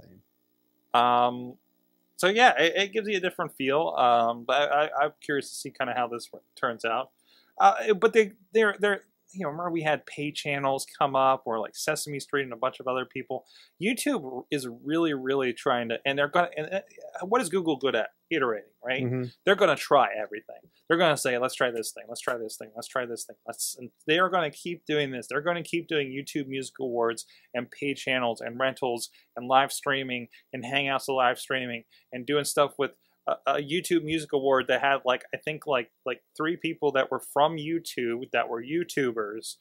so yeah, it gives you a different feel. But I'm curious to see kind of how this turns out. But they're you know, remember we had pay channels come up, or like Sesame Street and a bunch of other people. YouTube is really, really trying to, and they're going to, what is Google good at? Iterating, right? Mm-hmm. They're going to try everything. They're going to say, let's try this thing. Let's try this thing. Let's try this thing. And they are going to keep doing this. They're going to keep doing YouTube Music Awards and pay channels and rentals and live streaming and Hangouts to live streaming and doing stuff with a YouTube Music Award that had like, I think like 3 people that were from YouTube that were YouTubers,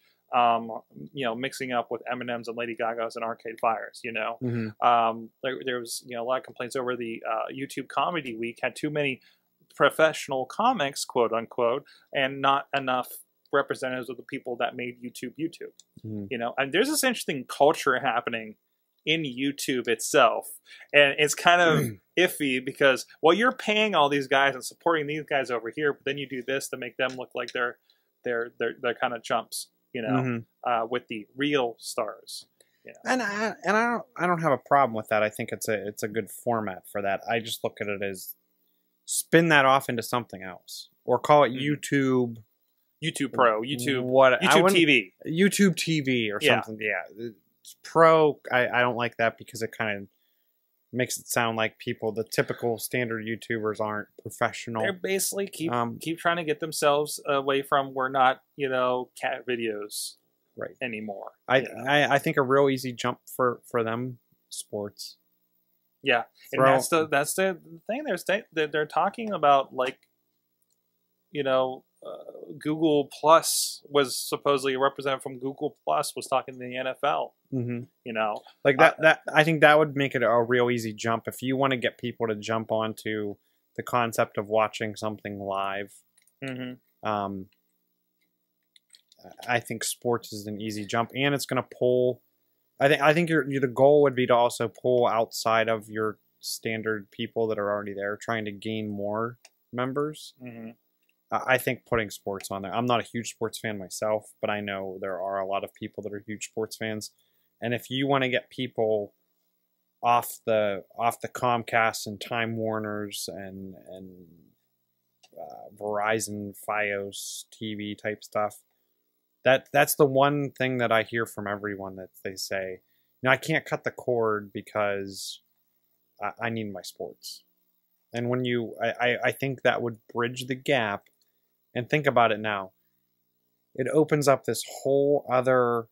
you know, mixing up with M&M's and Lady Gaga's and Arcade Fire's, you know. Mm-hmm. There was, you know, a lot of complaints over the YouTube Comedy Week had too many professional comics, quote unquote, and not enough representatives of the people that made YouTube. Mm-hmm. You know, and there's this interesting culture happening in YouTube itself, and it's kind of iffy because, well, you're paying all these guys and supporting these guys over here, but then you do this to make them look like they're kind of chumps, you know, with the real stars. You know? And I don't have a problem with that. I think it's a good format for that. I just look at it as spin that off into something else, or call it YouTube Pro, YouTube TV, or something. Yeah. Pro, I don't like that because it kind of makes it sound like the typical standard YouTubers aren't professional. They're basically keep trying to get themselves away from we're not, you know, cat videos right anymore. I think a real easy jump for them, sports. Yeah, and that's the thing they're talking about, like, you know. Google Plus was supposedly a representative from Google Plus was talking to the NFL. Mm-hmm. You know, like that I think that would make it a real easy jump if you want to get people to jump onto the concept of watching something live. Mm-hmm. I think sports is an easy jump, and it's going to pull. I think the goal would be to also pull outside of your standard people that are already there, trying to gain more members. Mm-hmm. I think putting sports on there. I'm not a huge sports fan myself, but I know there are a lot of people that are huge sports fans. And if you want to get people off the Comcast and Time Warners and Verizon, Fios TV type stuff, that's the one thing that I hear from everyone, that they say, "No, I can't cut the cord because I need my sports." And when you, I think that would bridge the gap. And think about it now. It opens up this whole other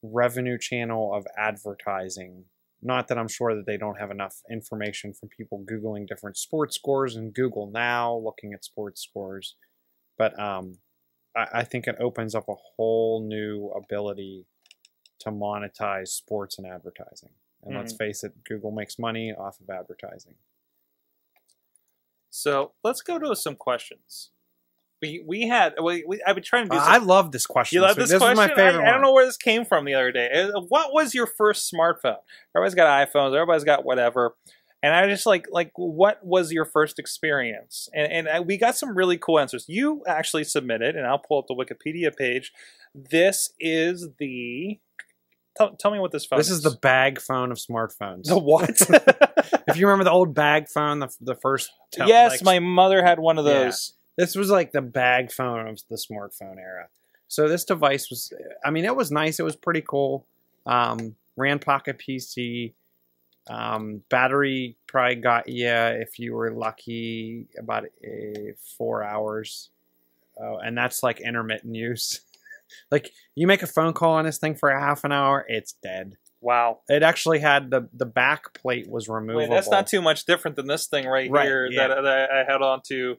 revenue channel of advertising. Not that I'm sure that they don't have enough information from people Googling different sports scores and Google Now, looking at sports scores. But I think it opens up a whole new ability to monetize sports and advertising. And let's face it, Google makes money off of advertising. So let's go to some questions. I've been trying to do I love this question. You love this question? This is my favorite one. I don't know where this came from the other day. What was your first smartphone? Everybody's got iPhones. Everybody's got whatever. And I just like what was your first experience? And we got some really cool answers. You actually submitted, and I'll pull up the Wikipedia page. This is the... Tell me what this phone is. This is the bag phone of smartphones. The what? If you remember the old bag phone, the first... Yes, my mother had one of those. Yeah. This was like the bag phone of the smartphone era. So this device was... I mean, it was nice. It was pretty cool. Ran Pocket PC. Battery probably got you, if you were lucky, about 4 hours. and that's like intermittent use. Like, you make a phone call on this thing for a half an hour, it's dead. Wow. It actually had the back plate was removable. Wait, that's not too much different than this thing right here, yeah, that I held on to.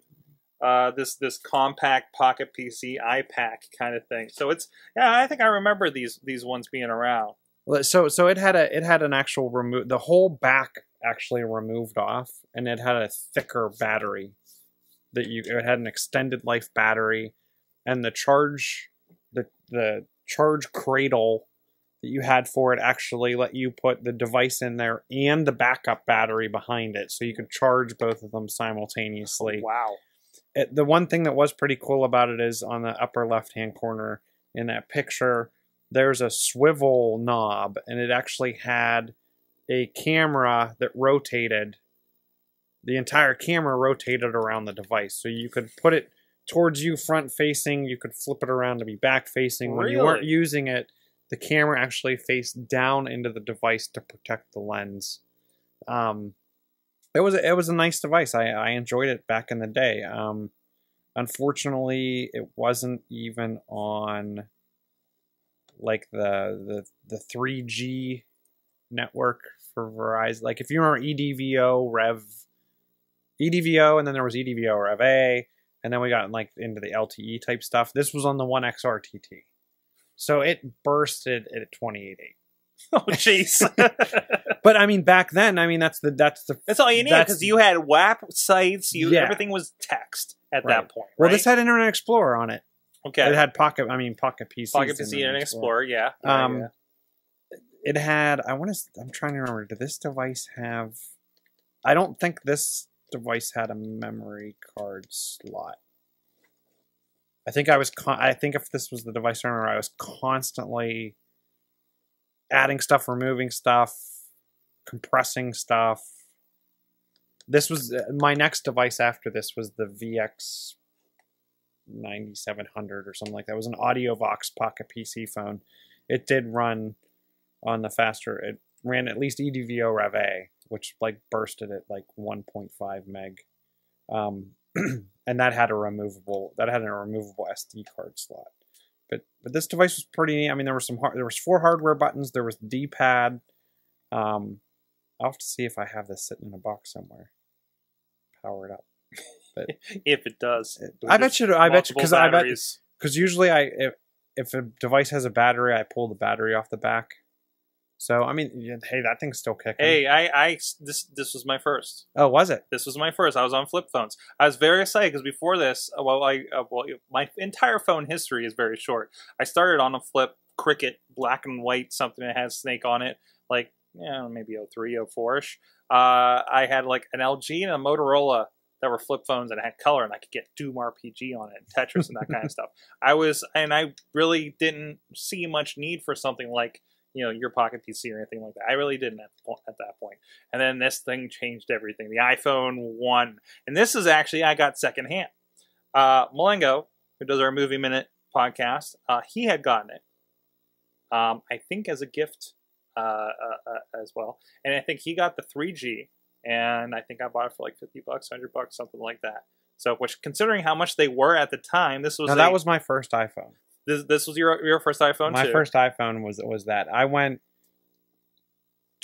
This compact pocket PC iPack kind of thing. So it's, yeah, I think I remember these ones being around. So it had an actual remove, the whole back actually removed off, and it had a thicker battery that it had an extended life battery, and the charge cradle that you had for it actually let you put the device in there and the backup battery behind it, so you could charge both of them simultaneously. Wow. The one thing that was pretty cool about it is on the upper left-hand corner in that picture, there's a swivel knob, and it actually had a camera that rotated. The entire camera rotated around the device, so you could put it towards you front-facing. You could flip it around to be back-facing. Really? When you weren't using it, the camera actually faced down into the device to protect the lens. It was a nice device. I enjoyed it back in the day. Unfortunately, it wasn't even on like the 3G network for Verizon. Like, if you remember EDVO, and then there was EDVO Rev A, and then we got like into the LTE type stuff. This was on the 1XRTT, so it bursted at 28.8. Oh jeez. But I mean, back then, I mean, that's all you need, because you had WAP sites, everything was text at that point. Well, this had Internet Explorer on it. Okay. It had Pocket PC Internet Explorer, yeah. It had, I'm trying to remember, did this device have, I don't think this device had a memory card slot. I think if this was the device, I remember I was constantly adding stuff, removing stuff, compressing stuff. This was my next device after this was the VX9700 or something like that. It was an AudioVox Pocket PC phone. It did run on the faster. It ran at least EDVO Rev A, which like bursted at like 1.5 meg, and that had a removable SD card slot. But this device was pretty neat. I mean, there was 4 hardware buttons. There was D-pad. I'll have to see if I have this sitting in a box somewhere, powered up. But if it does, I bet because usually if a device has a battery, I pull the battery off the back. So I mean, hey, that thing's still kicking. Hey, this was my first. Oh, was it? This was my first. I was on flip phones. I was very excited because before this, my entire phone history is very short. I started on a flip Cricket, black and white, something that had Snake on it, like, yeah, maybe 03, 04ish. I had like an LG and a Motorola that were flip phones, and it had color, and I could get Doom RPG on it, and Tetris, and that kind of stuff. I really didn't see much need for something like, you know, your Pocket PC or anything like that. I really didn't at that point. And then this thing changed everything. The iPhone 1. And this is actually, I got secondhand. Malengo, who does our Movie Minute podcast, he had gotten it, I think as a gift as well. And I think he got the 3G. And I think I bought it for like $50, $100, something like that. So, which, considering how much they were at the time, this was... Now, that was my first iPhone. This was your first iPhone too? My first iPhone was that. I went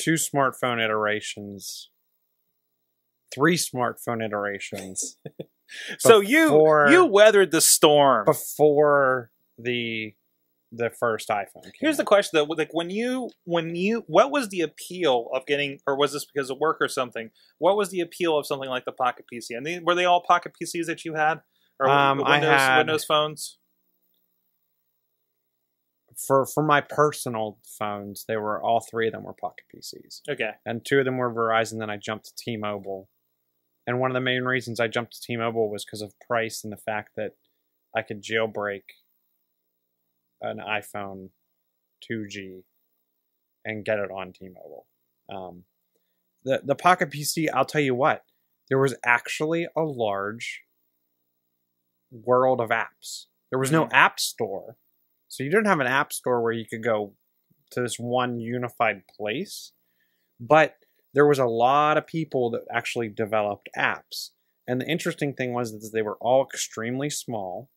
2 smartphone iterations, 3 smartphone iterations. So you weathered the storm before the first iPhone came. Here's the question though, like, when you what was the appeal of getting, or was this because of work or something? What was the appeal of something like the Pocket PC? And were they all Pocket PCs that you had, or Windows phones? For my personal phones, they were all 3 of them were Pocket PCs. Okay. And 2 of them were Verizon. Then I jumped to T-Mobile, and one of the main reasons I jumped to T-Mobile was because of price and the fact that I could jailbreak an iPhone 2G and get it on T-Mobile. The Pocket PC, I'll tell you what, there was actually a large world of apps. There was no app store. So you didn't have an app store where you could go to this one unified place, but there was a lot of people that actually developed apps. And the interesting thing was that they were all extremely small.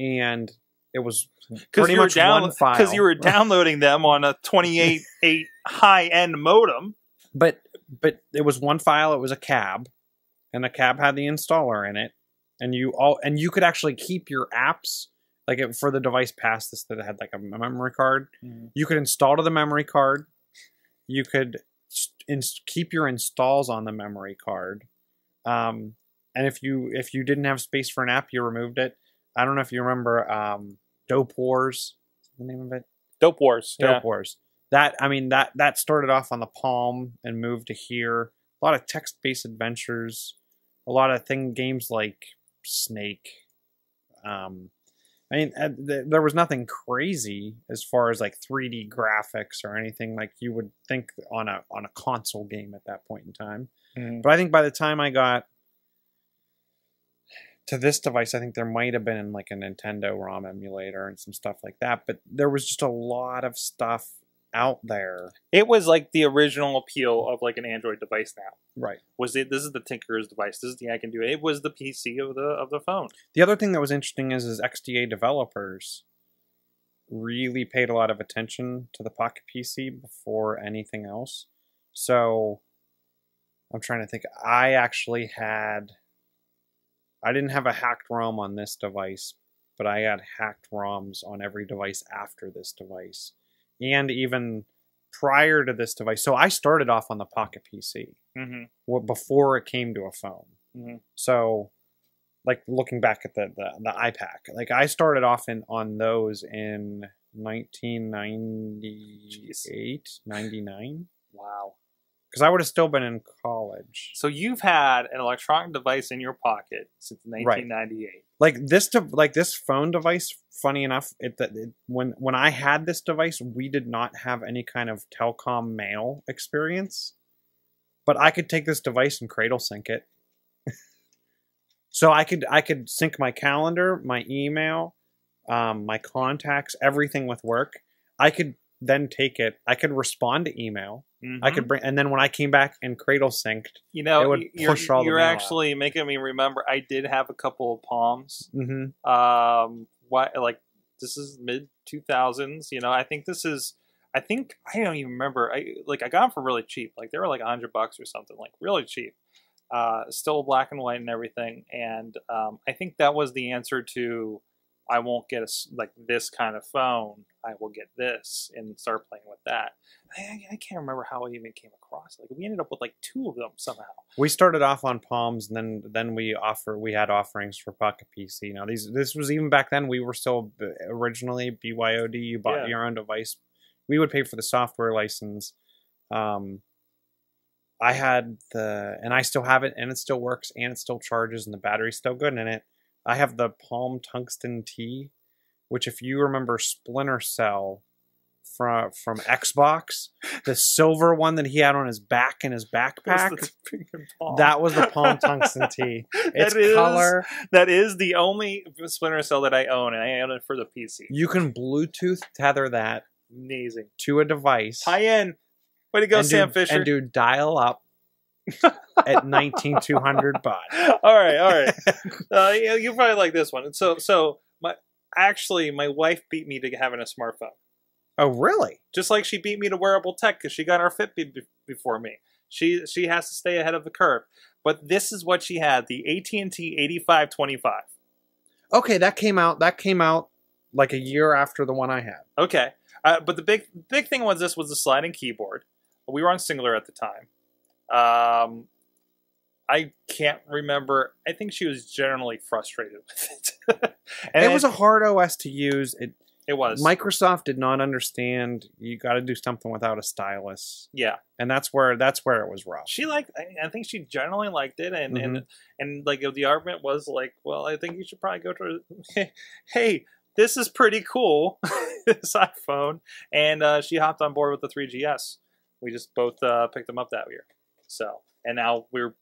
and it was pretty much one file. Because you were downloading them on a 28.8 high-end modem. But it was one file. It was a cab, and the cab had the installer in it, and you could actually keep your apps for the device past this that it had like a memory card. Mm-hmm. You could install to the memory card. You could keep your installs on the memory card. And if you didn't have space for an app, you removed it. I don't know if you remember Dope Wars. Is the name of it? Dope Wars. Dope Wars. That, I mean, that started off on the Palm and moved to here. A lot of text-based adventures. A lot of games like Snake. I mean, there was nothing crazy as far as like 3D graphics or anything like you would think on a console game at that point in time. Mm-hmm. But I think by the time I got to this device, I think there might have been like a Nintendo ROM emulator and some stuff like that. But there was just a lot of stuff out there. It was like the original appeal of like an Android device now. Right. Was it? This is the tinkerer's device. This is the I can do it. It was the PC of the phone. The other thing that was interesting is XDA developers really paid a lot of attention to the Pocket PC before anything else. So I'm trying to think. I didn't have a hacked ROM on this device, but I had hacked ROMs on every device after this device and even prior to this device. So I started off on the Pocket PC before it came to a phone. Mm-hmm. So like looking back at the iPac, like I started off on those in 1998, 99. Wow. Because I would have still been in college. So you've had an electronic device in your pocket since 1998. Right. Like this phone device. Funny enough, when I had this device, we did not have any kind of telecom mail experience. But I could take this device and cradle sync it. So I could sync my calendar, my email, my contacts, everything with work. I could then take it. I could respond to email. Mm-hmm. I could bring, and then when I came back and cradle synced, you know, it would push all the you're actually out. Making me remember. I did have a couple of Palms. Mm-hmm. Like this is mid-2000s. You know, I think this is. I think I don't even remember. I got them for really cheap. Like they were like $100 or something. Like really cheap. Still black and white and everything. And I think that was the answer to. I won't get like this kind of phone. I will get this and start playing with that. I can't remember how I even came across. Like we ended up with like two of them somehow. We started off on Palms, and then we had offerings for Pocket PC. Now this was even back then. We were still originally BYOD. You bought your own device. We would pay for the software license. I had and I still have it, and it still works, and it still charges, and the battery's still good in it. I have the Palm Tungsten T, which if you remember Splinter Cell from Xbox, the silver one that he had on his back in his backpack, that was the Palm Tungsten T. It's color. That is the only Splinter Cell that I own, and I own it for the PC. You can Bluetooth tether that to a device. High-end. Way to go, Sam Fisher. And do dial-up. At $19,200 all right you probably like this one. And so my wife beat me to having a smartphone. Oh really? Just like she beat me to wearable tech because she got her Fitbit before me. She has to stay ahead of the curve. But this is what she had, the AT&T 8525. Okay, that came out like a year after the one I had. Okay, but the big thing was this was the sliding keyboard. We were on Singular at the time. I can't remember. I think she was generally frustrated with it. And it was a hard OS to use. It was. Microsoft did not understand. You got to do something without a stylus. Yeah. And that's where it was rough. She liked. I think she generally liked it, and mm-hmm. and like the argument was like, well, I think you should probably go to. Hey, this is pretty cool. This iPhone, and she hopped on board with the 3GS. We just both picked them up that year. So, and now what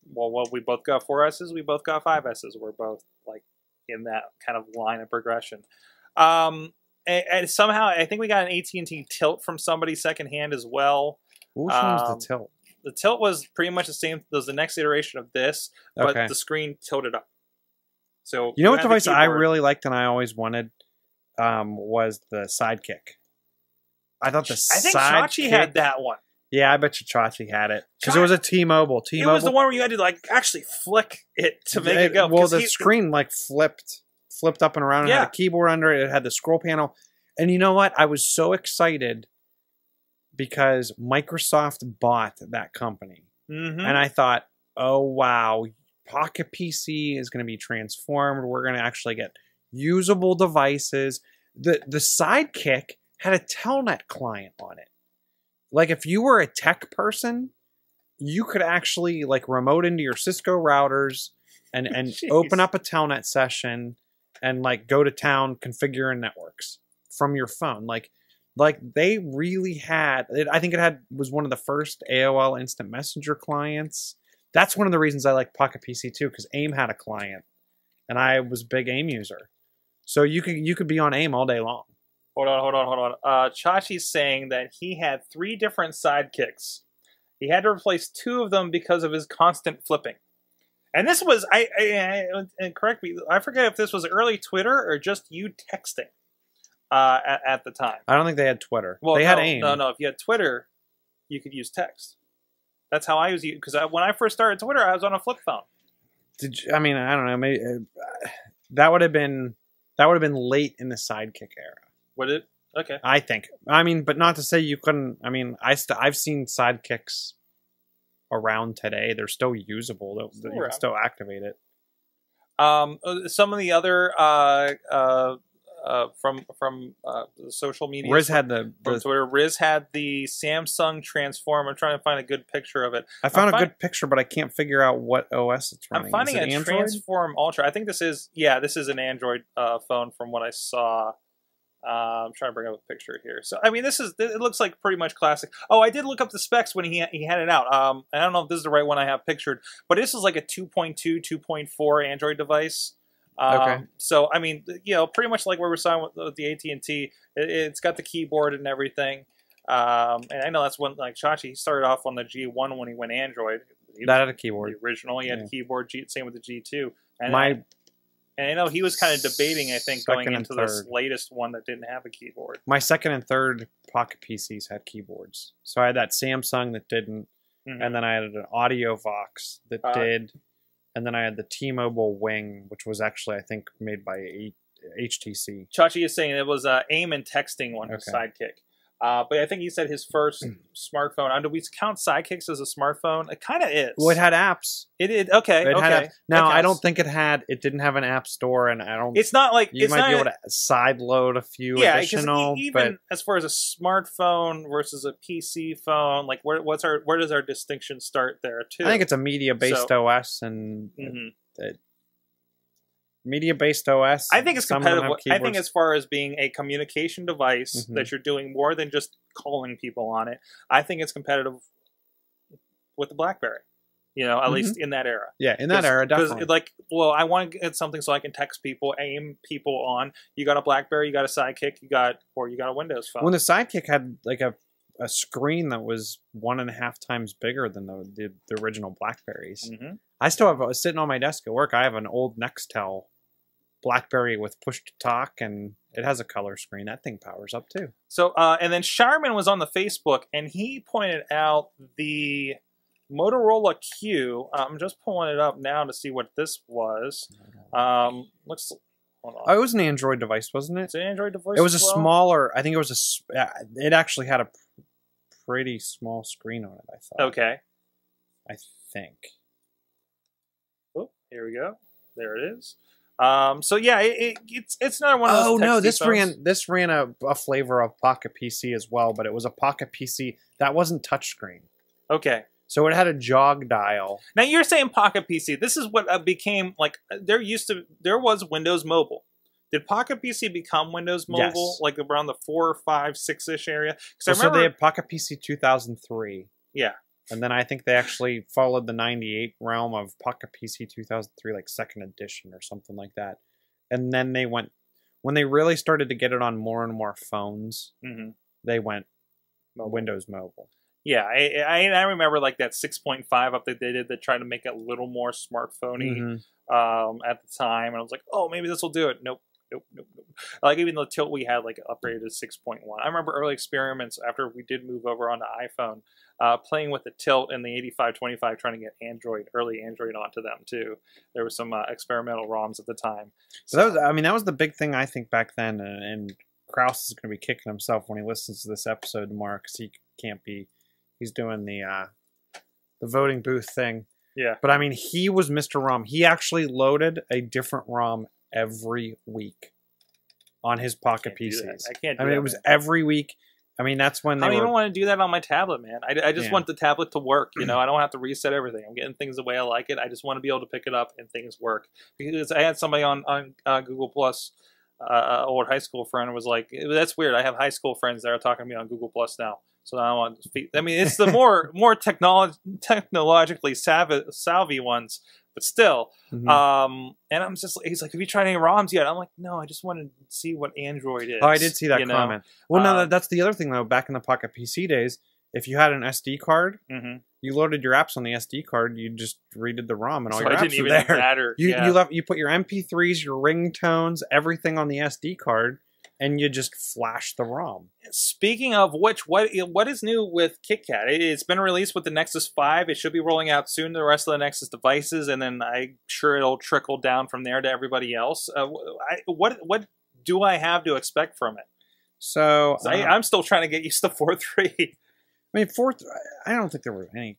we both got 4Ss, we both got 5Ss. We're both like in that kind of line of progression. And somehow I think we got an AT&T Tilt from somebody secondhand as well. Which one was the Tilt? The Tilt was pretty much the same. It was the next iteration of this, but the screen tilted up. So you know what device I really liked and I always wanted was the Sidekick. I thought the Chachi had that one. Yeah, I bet you Chachi had it because it was a T-Mobile. It was the one where you had to like actually flick it to make it go. Well, the screen like flipped up and around. And had a keyboard under it. It had the scroll panel. And you know what? I was so excited because Microsoft bought that company, and I thought, oh wow, Pocket PC is going to be transformed. We're going to actually get usable devices. The Sidekick had a Telnet client on it. Like if you were a tech person, you could actually like remote into your Cisco routers and open up a Telnet session and like go to town configuring networks from your phone. Like they really had it. I think it was one of the first AOL Instant Messenger clients. That's one of the reasons I like Pocket PC too, because AIM had a client and I was a big AIM user. So you could be on AIM all day long. Hold on. Chachi's saying that he had 3 different sidekicks. He had to replace 2 of them because of his constant flipping. And this was, and correct me, I forget if this was early Twitter or just you texting at the time. I don't think they had Twitter. Well, they had AIM. No. If you had Twitter, you could use text. That's how I was using, because when I first started Twitter, I was on a flip phone. I mean, I don't know. Maybe that would have been late in the Sidekick era. Would it? Okay. I think. I mean, but not to say you couldn't. I mean, I've seen Sidekicks around today. They're still usable. You can still activate it. Some of the other from social media. Riz had the Twitter. Riz had the Samsung Transform. I'm trying to find a good picture of it. I found a good picture, but I can't figure out what OS it's running. I'm finding a Android? Transform Ultra. I think this is an Android phone from what I saw. I'm trying to bring up a picture here. So I mean, it looks like pretty much classic. Oh, I did look up the specs when he had it out. I don't know if this is the right one I have pictured, but this is like a 2.2, 2.4 Android device. Okay. So I mean, you know, pretty much like where we're signing with the AT&T. It's got the keyboard and everything. And I know that's one like Chachi. He started off on the G1 when he went Android. That had a keyboard. The original, he had a keyboard. Same with the G2. And And I know he was kind of debating, I think, going into this latest one that didn't have a keyboard. My second and third Pocket PCs had keyboards. So I had that Samsung that didn't, and then I had an AudioVox that did, and then I had the T-Mobile Wing, which was actually, I think, made by HTC. Chachi is saying it was AIM and texting one, for Sidekick. But I think he said his first smartphone. Do we count Sidekicks as a smartphone? It kind of is. Well, it had apps. It had apps. Now, I don't think it didn't have an app store, and I don't... It's not like... You might be able to sideload a few additional... Yeah, even as far as a smartphone versus a PC phone, like where does our distinction start there, too? I think it's a media-based OS, and... Media-based OS. I think it's competitive. I think as far as being a communication device that you're doing more than just calling people on it, I think it's competitive with the BlackBerry. You know, at least in that era. Yeah, in that era, definitely. Like, well, I want to get something so I can text people, AIM people on. You got a BlackBerry, you got a Sidekick, you got a Windows phone. When the Sidekick had like a screen that was 1.5 times bigger than the original BlackBerries. I still have sitting on my desk at work. I have an old Nextel BlackBerry with push to talk, and it has a color screen. That thing powers up too. So and then Sharman was on the Facebook, and he pointed out the Motorola Q. I'm just pulling it up now to see what this was. Looks. Oh, it was an Android device, wasn't it? It's an Android device. It was a smaller. I think it was a. It actually had a pretty small screen on it. I thought. Okay. I think. Oh, here we go. There it is. So yeah, it's not one of those. Oh no, this ran a flavor of Pocket PC as well, but it was a Pocket PC that wasn't touchscreen. Okay. So it had a jog dial. Now you're saying Pocket PC. This is what became like. There was Windows Mobile. Did Pocket PC become Windows Mobile like around the 4, 5, 6-ish area? Because I remember so they had Pocket PC 2003. Yeah. And then I think they actually followed the 98 realm of Pocket PC 2003, like 2nd edition or something like that. And then they went, when they really started to get it on more and more phones, they went Windows Mobile. Yeah, I remember like that 6.5 update they did that tried to make it a little more smartphone-y at the time. And I was like, oh, maybe this will do it. Nope. Nope, nope, nope. Like even the tilt we had like upgraded to 6.1. I remember early experiments after we did move over onto iPhone, playing with the tilt and the 8525, trying to get Android, early Android onto them too. There was some experimental ROMs at the time. So that was, I mean, that was the big thing I think back then. And Krause is going to be kicking himself when he listens to this episode tomorrow because he can't be. He's doing the voting booth thing. Yeah. But I mean, he was Mr. ROM. He actually loaded a different ROM every week on his pocket PCs. I can't do that. I mean, it was every week. I mean, that's when they I don't even want to do that on my tablet, man. I just want the tablet to work. You know, I don't have to reset everything. I'm getting things the way I like it. I just want to be able to pick it up and things work. Because I had somebody on Google Plus, old high school friend, was like, that's weird. I have high school friends that are talking to me on Google Plus now. So I don't want to feed. I mean, it's the more technologically savvy ones. But still, and I'm just, he's like, have you tried any ROMs yet? I'm like, no, I just want to see what Android is. Oh, I did see that comment. Well, no, that's the other thing, though. Back in the Pocket PC days, if you had an SD card, you loaded your apps on the SD card, you just redid the ROM, and all your apps were there. You put your MP3s, your ringtones, everything on the SD card, and you just flash the ROM. Speaking of which, what is new with KitKat? It's been released with the Nexus 5. It should be rolling out soon to the rest of the Nexus devices, and then I'm sure it'll trickle down from there to everybody else. What do I have to expect from it? So I'm still trying to get used to 4.3. I mean, 4.3, I don't think there were any.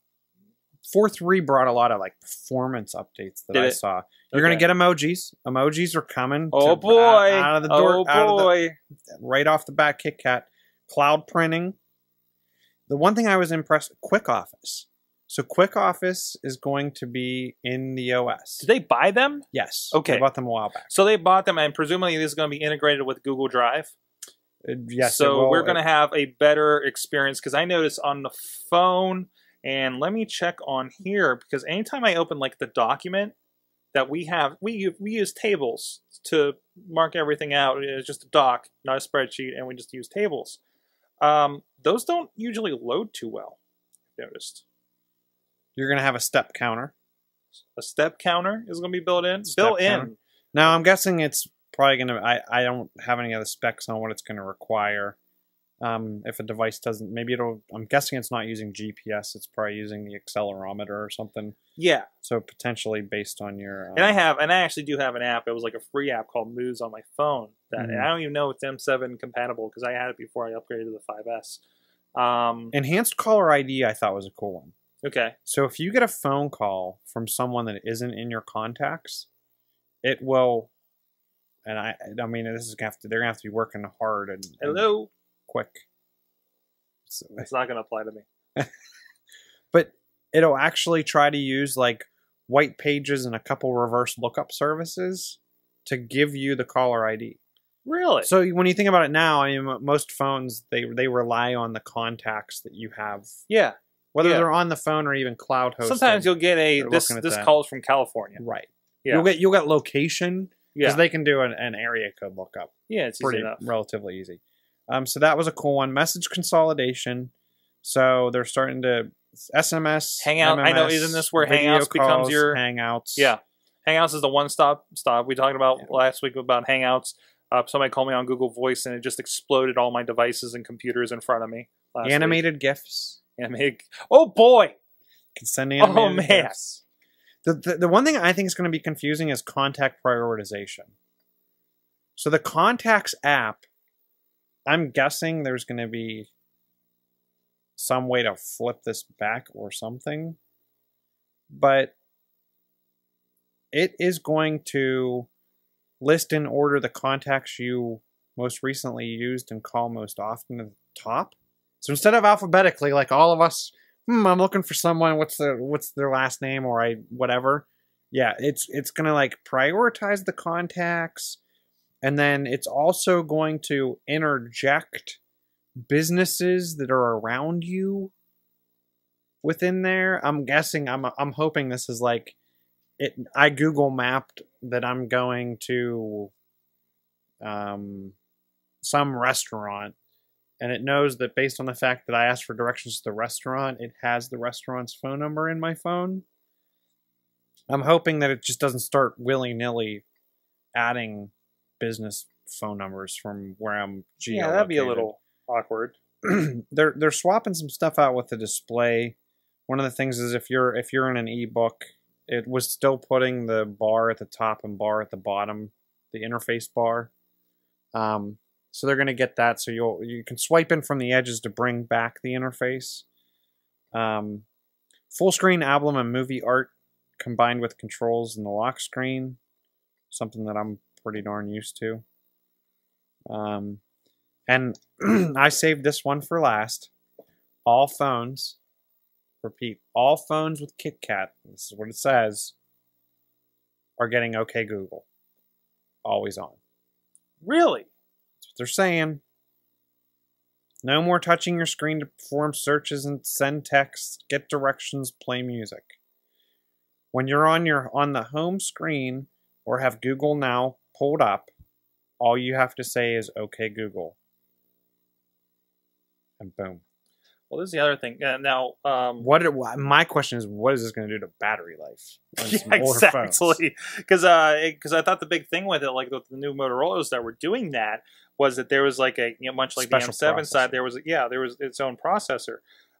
4.3 brought a lot of like performance updates that I saw. You're going to get emojis. Emojis are coming. Oh, boy. Out of the door. Oh, boy. Right off the bat, KitKat. Cloud printing. The one thing I was impressed, QuickOffice. So QuickOffice is going to be in the OS. Did they buy them? Yes. Okay. They bought them a while back. So they bought them, and presumably this is going to be integrated with Google Drive. Yes. So we're going to have a better experience, because I noticed on the phone, and let me check on here, because anytime I open like the document that we have, we use tables to mark everything out. It's just a doc, not a spreadsheet, and we just use tables. Those don't usually load too well, I've noticed. You're going to have a step counter. A step counter is going to be built in? Built in. Now, I'm guessing it's probably going to... I don't have any other specs on what it's going to require. If a device doesn't... Maybe it'll... I'm guessing it's not using GPS. It's probably using the accelerometer or something. Yeah. So potentially based on your... And I actually do have an app. It was like a free app called Moves on my phone. That, and I don't even know if it's M7 compatible, because I had it before I upgraded to the 5S. Enhanced Caller ID I thought was a cool one. Okay. So if you get a phone call from someone that isn't in your contacts, it will... And I mean, this is gonna have to... They're going to have to be working hard and... Hello? Quick. So, it's not going to apply to me. But it'll actually try to use like white pages and a couple reverse lookup services to give you the caller ID. Really? So when you think about it now, I mean, most phones, they rely on the contacts that you have. Yeah. Whether they're on the phone or even cloud hosting. Sometimes you'll get a, this calls from California. Right. Yeah. You'll get location, because they can do an area code lookup. Yeah, it's pretty relatively easy. So that was a cool one. Message consolidation. So they're starting to SMS, Hangout. MMS, I know, isn't this where Hangouts becomes your Hangouts? Yeah, Hangouts is the one-stop stop. We talked about last week about Hangouts. Somebody called me on Google Voice, and it just exploded all my devices and computers in front of me. Animated GIFs. Animated. Oh boy! Can send animated. Oh man! GIFs. The one thing I think is going to be confusing is contact prioritization. So the contacts app. I'm guessing there's going to be some way to flip this back or something, but it is going to list in order the contacts you most recently used and call most often at the top. So instead of alphabetically, like all of us, I'm looking for someone, what's their last name or whatever. Yeah, it's going to like prioritize the contacts. And then it's also going to interject businesses that are around you within there. I'm guessing, I'm hoping this is like, I Google mapped that I'm going to some restaurant and it knows that based on the fact that I asked for directions to the restaurant, it has the restaurant's phone number in my phone. I'm hoping that it just doesn't start willy-nilly adding business phone numbers from where I'm geo-located. Yeah, that'd be a little awkward. They're swapping some stuff out with the display. One of the things is if you're in an ebook, it was still putting the bar at the top and bar at the bottom, the interface bar. So they're going to get that. So you can swipe in from the edges to bring back the interface. Full screen album and movie art combined with controls in the lock screen, something that I'm pretty darn used to. And I saved this one for last. All phones, repeat, all phones with KitKat, this is what it says, are getting OK Google. Always on. Really? That's what they're saying. No more touching your screen to perform searches and send texts, get directions, play music. When you're on the home screen or have Google Now pulled up, all you have to say is OK Google. And boom. Well, this is the other thing. Now, my question is, what is this going to do to battery life? Yeah, exactly. Because I thought the big thing with it, like with the new Motorola's that were doing that, was that there was like a, you know, much like special the M7 processor. Side, there was its own processor.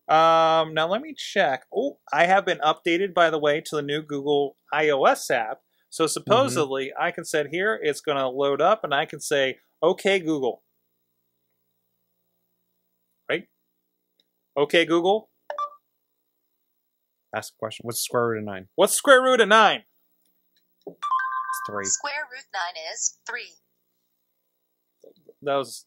Now let me check. Oh, I have been updated, by the way, to the new Google iOS app. So supposedly, I can set here, it's going to load up, and I can say, "Okay, Google." Okay, Google. Ask a question. What's the square root of 9? What's the square root of 9? It's 3. Square root 9 is 3. That was...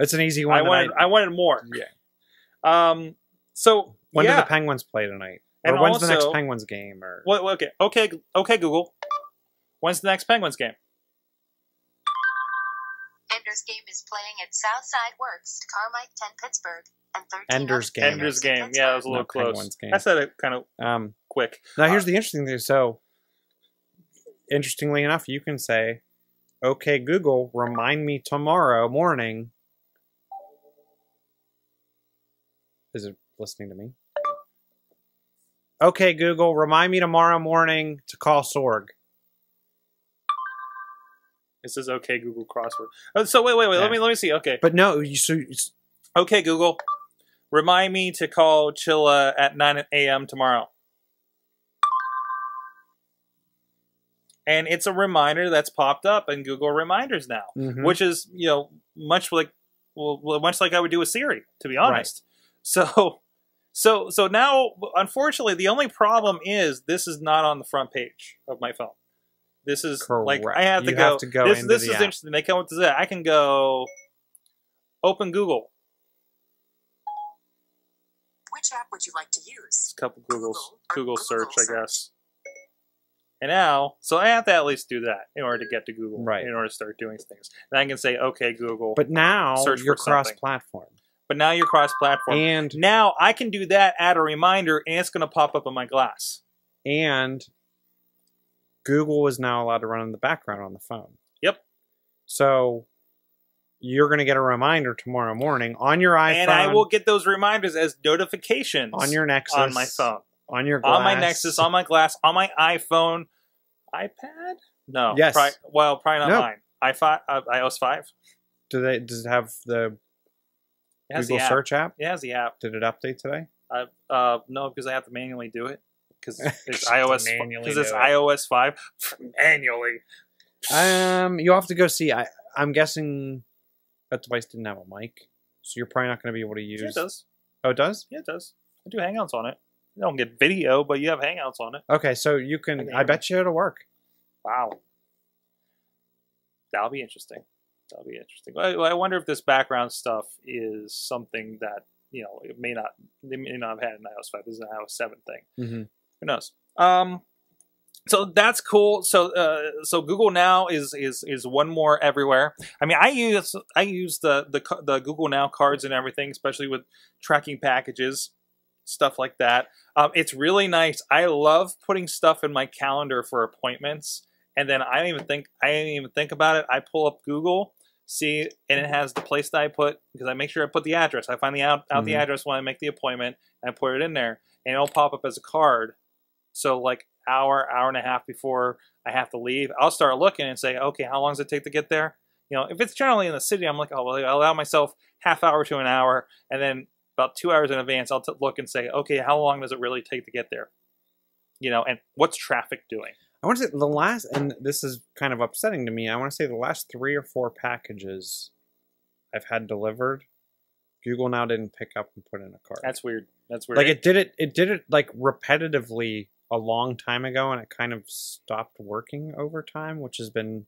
That's an easy one. I wanted more. Yeah. So, when do the Penguins play tonight? Or when's also the next Penguins game? Or... Well, okay, Google. When's the next Penguins game? Ender's Game is playing at Southside Works, Carmike 10, Pittsburgh, and 13. Ender's Game. Yeah, that was a little close. I said it kind of quick. Now, here's the interesting thing. So, interestingly enough, you can say, "Okay, Google, remind me tomorrow morning." Is it listening to me? "Okay, Google, remind me tomorrow morning to call Sorg." It says "Okay, Google" crossword. Oh, so wait. Yeah. Let me see. Okay. But no, "Okay, Google, remind me to call Chilla at 9 a.m. tomorrow." And it's a reminder that's popped up in Google Reminders now, which is, you know, much like I would do with Siri, to be honest. Right. So now, unfortunately, the only problem is this is not on the front page of my phone. This is correct. Like I have to go. Have to go. This is app. Interesting. They come up to that. I can go open Google. Which app would you like to use? A couple Google search, I guess. And now, so I have to at least do that in order to get to Google. Right. In order to start doing things, then I can say, "Okay, Google." But now you're cross-platform. And now I can do that. Add a reminder, and it's going to pop up on my glass. And Google is now allowed to run in the background on the phone. Yep. So you're going to get a reminder tomorrow morning on your iPhone. And I will get those reminders as notifications. On your Nexus. On my phone. On your glass. On my Nexus, on my glass, on my iPhone. iPad? No. Yes. Probably not mine. iOS 5? Does it have the Google search app? It has the app. Did it update today? No, because I have to manually do it. Because it's iOS 5 manually. You'll have to go see. I'm guessing that device didn't have a mic, so you're probably not going to be able to use. Sure it does. Oh, it does? Yeah, it does. I do Hangouts on it. You don't get video, but you have Hangouts on it. Okay, so you can. I bet you it'll work. Wow, that'll be interesting. That'll be interesting. I wonder if this background stuff is something that, you know, it may not. They may not have had an iOS 5. This is an iOS 7 thing. Mm-hmm. Who knows? So that's cool. So Google Now is one more everywhere. I mean, I use the Google Now cards and everything, especially with tracking packages, stuff like that. It's really nice. I love putting stuff in my calendar for appointments, and then I don't even think about it. I pull up Google, See, and it has the place that I put, because I make sure I put the address. I find out the address when I make the appointment, and I put it in there, and it'll pop up as a card. So like hour and a half before I have to leave, I'll start looking and say, okay, how long does it take to get there? You know, if it's generally in the city, I'm like, oh, well, I allow myself half hour to an hour, and then about 2 hours in advance, I'll look and say, okay, how long does it really take to get there? You know, and what's traffic doing? I want to say the last, and this is kind of upsetting to me, I want to say the last 3 or 4 packages I've had delivered, Google now didn't pick up and put in a card. That's weird. That's weird. Like it did it like repetitively a long time ago, and it kind of stopped working over time, which has been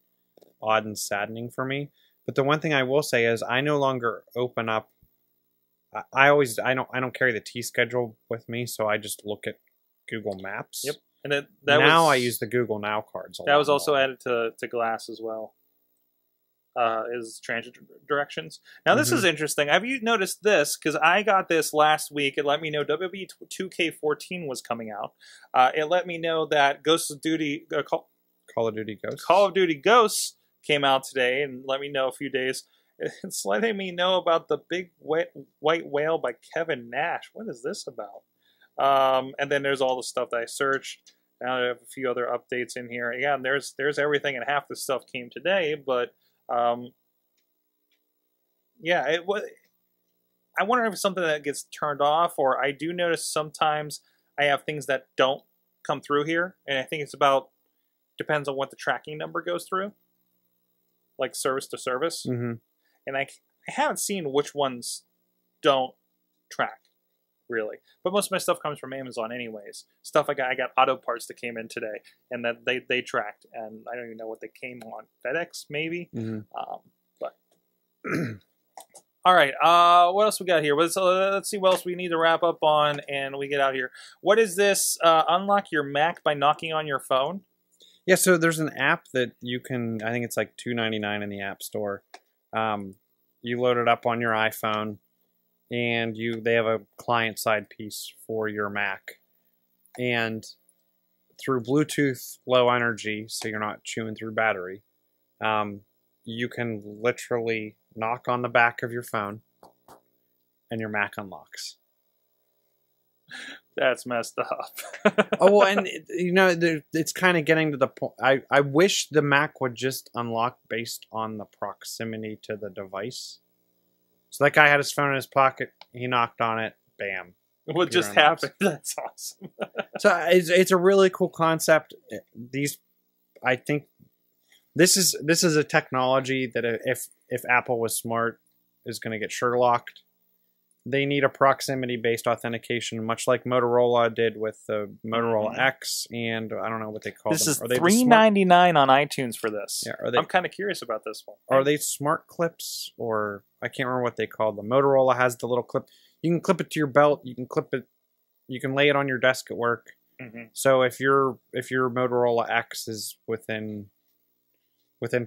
odd and saddening for me. But the one thing I will say is I no longer open up. I don't carry the T schedule with me, so I just look at Google Maps. Yep. And now I use the Google Now cards. That was also added to Glass as well. Is transit directions. Now this is interesting. Have you noticed this? Because I got this last week. It let me know WWE 2K14 was coming out. It let me know that Call of Duty Ghosts came out today, and let me know a few days. It's letting me know about The Big White Whale by Kevin Nash. What is this about? And then there's all the stuff that I searched. Now I have a few other updates in here. Yeah, and there's everything, and half the stuff came today. But yeah, it was. I wonder if it's something that gets turned off, or I do notice sometimes I have things that don't come through here, and I think it's about depends on what the tracking number goes through, like service to service. And I haven't seen which ones don't track. Really, but most of my stuff comes from Amazon, anyways. Stuff I got auto parts that came in today, and that they tracked, and I don't even know what they came on. FedEx, maybe. But all right, what else we got here? Let's see what else we need to wrap up on, and we get out here. What is this? Unlock your Mac by knocking on your phone. Yeah, so there's an app that you can. I think it's like $2.99 in the App Store. You load it up on your iPhone. And they have a client-side piece for your Mac, and through Bluetooth Low Energy, so you're not chewing through battery, you can literally knock on the back of your phone, and your Mac unlocks. That's messed up. Oh, well, and you know, it's kind of getting to the point. I wish the Mac would just unlock based on the proximity to the device. So that guy had his phone in his pocket. He knocked on it. Bam. What just happened? That's awesome. So it's a really cool concept. I think this is a technology that if Apple was smart, is going to get Sherlocked. They need a proximity-based authentication, much like Motorola did with the Motorola X, and I don't know what they call them. This is $3.99 on iTunes for this. Yeah, I'm kind of curious about this one. Are they smart clips, or I can't remember what they call them. Motorola has the little clip. You can clip it to your belt. You can clip it. You can lay it on your desk at work. So if your Motorola X is within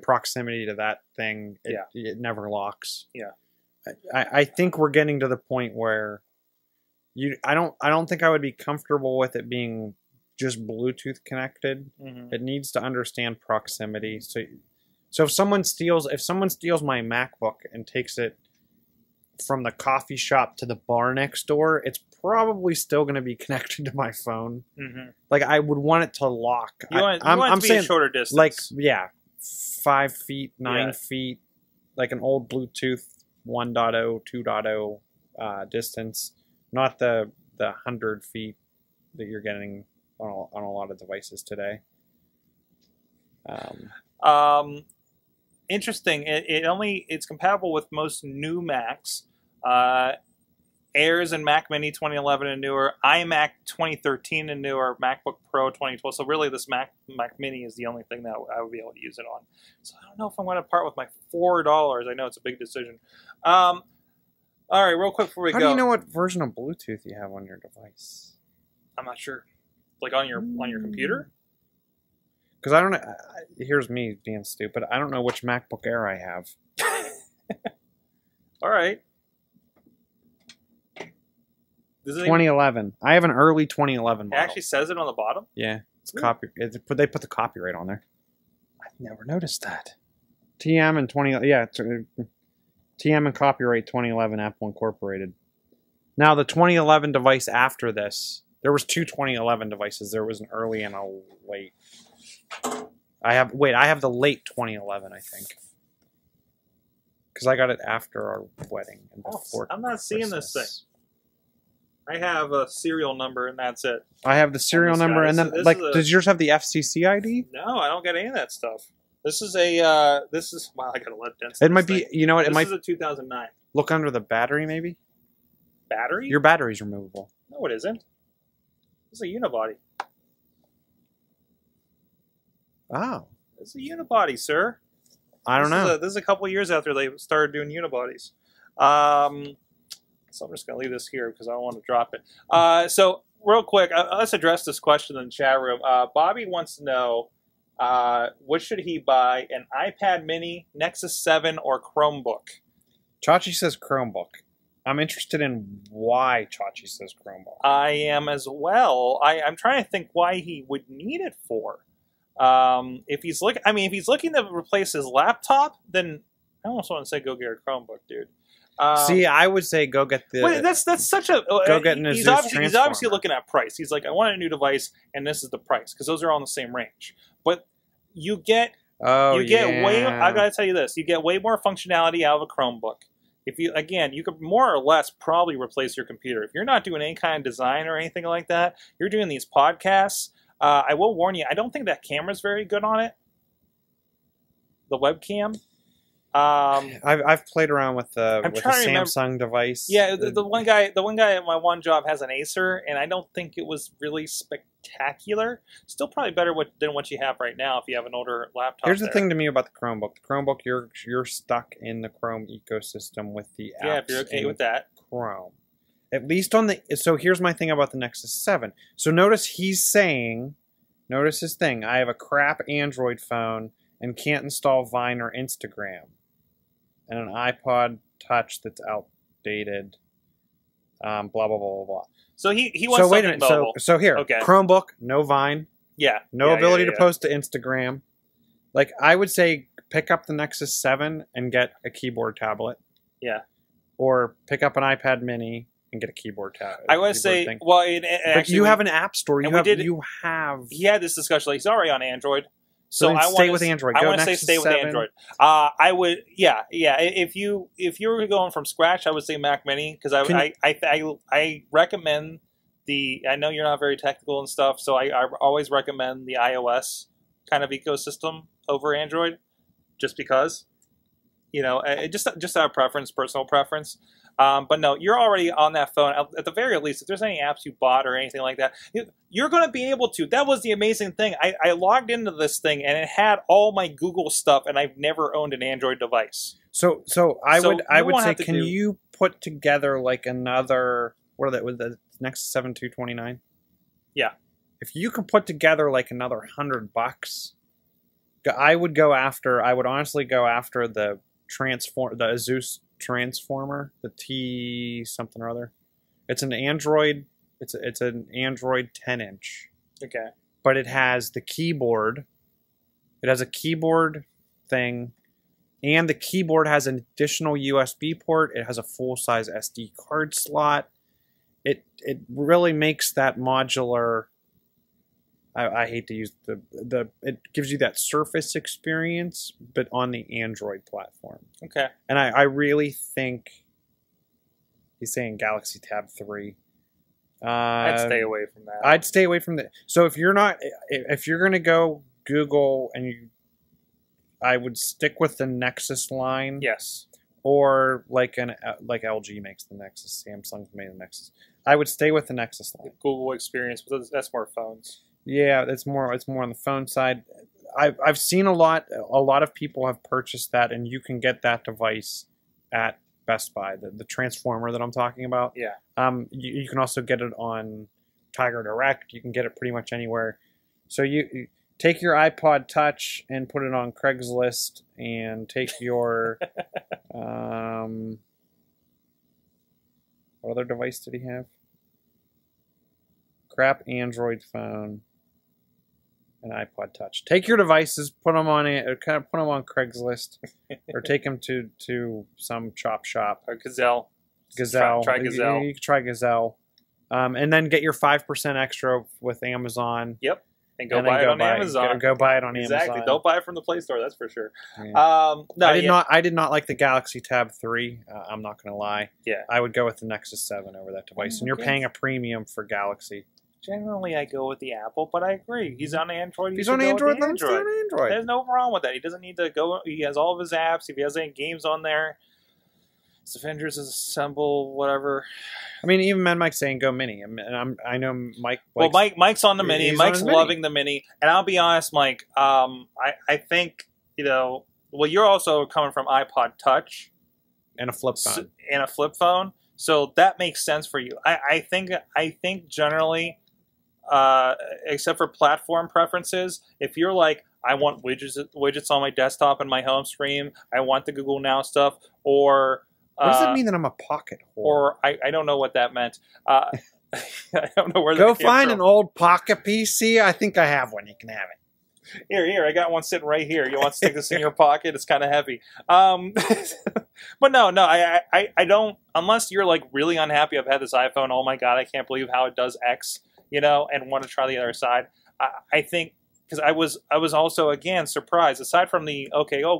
proximity to that thing, it never locks. Yeah. I think we're getting to the point where I don't think I would be comfortable with it being just Bluetooth connected. It needs to understand proximity. So if someone steals my MacBook and takes it from the coffee shop to the bar next door, it's probably still going to be connected to my phone. Like I would want it to lock. I'm saying a shorter distance. Like 5 feet, 9 feet, like an old Bluetooth 1.0, 2.0 distance, not the 100 feet that you're getting on a lot of devices today. Interesting. It's compatible with most new Macs, Airs and Mac Mini 2011 and newer, iMac 2013 and newer, MacBook Pro 2012. So really, this Mac Mini is the only thing that I would be able to use it on. So I don't know if I'm going to part with my $4. I know it's a big decision. All right, real quick before we go. How do you know what version of Bluetooth you have on your device? I'm not sure. Like on your computer? Because I don't know. Here's me being stupid. I don't know which MacBook Air I have. All right. 2011. I have an early 2011 model. It actually says it on the bottom? Yeah. It's really? They put the copyright on there. I've never noticed that. TM and TM and copyright 2011 Apple Incorporated. Now the 2011 device after this, there was two 2011 devices. There was an early and a late. I have the late 2011, I think. Because I got it after our wedding and before Christmas. I'm not seeing this thing. I have a serial number and that's it. I have the serial number and then, like, does yours have the FCC ID? No, I don't get any of that stuff. This is a, wow, I gotta let Dennis. It might be, you know what, it might be. This is a 2009. Look under the battery, maybe? Battery? Your battery's removable. No, it isn't. It's a unibody. Wow. It's a unibody, sir. I don't know. This is a couple years after they started doing unibodies. So I'm just going to leave this here because I don't want to drop it. So real quick, let's address this question in the chat room. Bobby wants to know, what should he buy, an iPad Mini, Nexus 7, or Chromebook? Chachi says Chromebook. I'm interested in why Chachi says Chromebook. I am as well. I'm trying to think why he would need it for. If he's looking, I mean, if he's looking to replace his laptop, then I almost want to say go get a Chromebook, dude. See, I would say go get the. Wait, that's such a. Go get an Asus Transformer. He's obviously looking at price. He's like, I want a new device, and this is the price because those are all in the same range. But you get, way. I gotta tell you this: you get way more functionality out of a Chromebook. If you, again, you could more or less probably replace your computer if you're not doing any kind of design or anything like that. You're doing these podcasts. I will warn you, I don't think that camera's very good on it. The webcam. I've played around with the Samsung device. Yeah, the one guy at my one job has an Acer, and I don't think it was really spectacular. Still probably better than what you have right now if you have an older laptop. Here's the thing to me about the Chromebook. The Chromebook, you're stuck in the Chrome ecosystem with the apps. Yeah, if you're okay with that. Chrome. At least on the, so here's my thing about the Nexus 7. So notice he's saying, notice his thing, I have a crap Android phone and can't install Vine or Instagram. And an iPod Touch that's outdated. Blah, blah, blah, blah, blah. So he wants something mobile. So wait a minute, so here, okay. Chromebook, no Vine. Yeah. No ability to post to Instagram. Like, I would say pick up the Nexus 7 and get a keyboard tablet. Yeah. Or pick up an iPad Mini and get a keyboard tablet. I want to say, thing. Well, actually, you have an app store. He had this discussion. Like, he's already on Android. So I stay with Android. I want to say stay with Android. I would, yeah. If you were going from scratch, I would say Mac Mini because I recommend the. I know you're not very technical and stuff, so I always recommend the iOS kind of ecosystem over Android, just because, you know, just out of preference, personal preference. But no, you're already on that phone. At the very least, if there's any apps you bought or anything like that, you're going to be able to. That was the amazing thing. I logged into this thing, and it had all my Google stuff, and I've never owned an Android device. So I would say, can you put together, like, another, what are that, with the Nexus 7 229? Yeah. If you could put together, like, another $100, I would honestly go after the Asus Transformer, the T something or other. It's an Android. It's an Android 10-inch. Okay. But it has the keyboard. It has a keyboard thing, and the keyboard has an additional USB port. It has a full-size SD card slot. It really makes that modular. I hate to use the. It gives you that Surface experience, but on the Android platform. Okay. And I really think he's saying Galaxy Tab 3. I'd stay away from that. I'd stay away from that. So if you're gonna go Google, I would stick with the Nexus line. Yes. Or like LG makes the Nexus, Samsung made the Nexus. I would stay with the Nexus line. The Google experience, but that's more phones. Yeah, it's more on the phone side. I've seen a lot of people have purchased that, and you can get that device at Best Buy, the Transformer that I'm talking about. Yeah. You can also get it on Tiger Direct. You can get it pretty much anywhere. So you take your iPod Touch and put it on Craigslist, and take your what other device did he have? Crap Android phone. an iPod Touch. Take your devices, put them on a, kind of put them on Craigslist, or take them to some chop shop. Or Gazelle. Gazelle. Try Gazelle. You can try Gazelle, and then get your 5% extra with Amazon. Yep. And go buy it on Amazon. Go buy it on Amazon. Exactly. Don't buy it from the Play Store. That's for sure. Yeah. No, I did not like the Galaxy Tab 3. I'm not going to lie. Yeah. I would go with the Nexus 7 over that device, and you're paying a premium for Galaxy. Generally, I go with the Apple, but I agree. He's on Android. He's on Android. Let's do an Android. There's no problem with that. He doesn't need to go. He has all of his apps. If he has any games on there, Avengers Assemble, whatever. I mean, even Mike's saying go Mini, and I know Mike. Well, Mike's on the Mini. Mike's loving the Mini, and I'll be honest, Mike. I think you know. Well, you're also coming from iPod Touch and a flip phone, so that makes sense for you. I think generally, except for platform preferences, if you're like, I want widgets on my desktop and my home screen, I want the Google Now stuff, or what does it mean that I'm a pocket whore? Or I don't know what that meant. I don't know where that came from. Go find an old pocket PC. I think I have one. You can have it. Here. I got one sitting right here. You want to stick this in your pocket? It's kind of heavy. But no. I don't. Unless you're like really unhappy. I've had this iPhone. Oh my God, I can't believe how it does X. You know, and want to try the other side. I think because I was also again surprised. Aside from the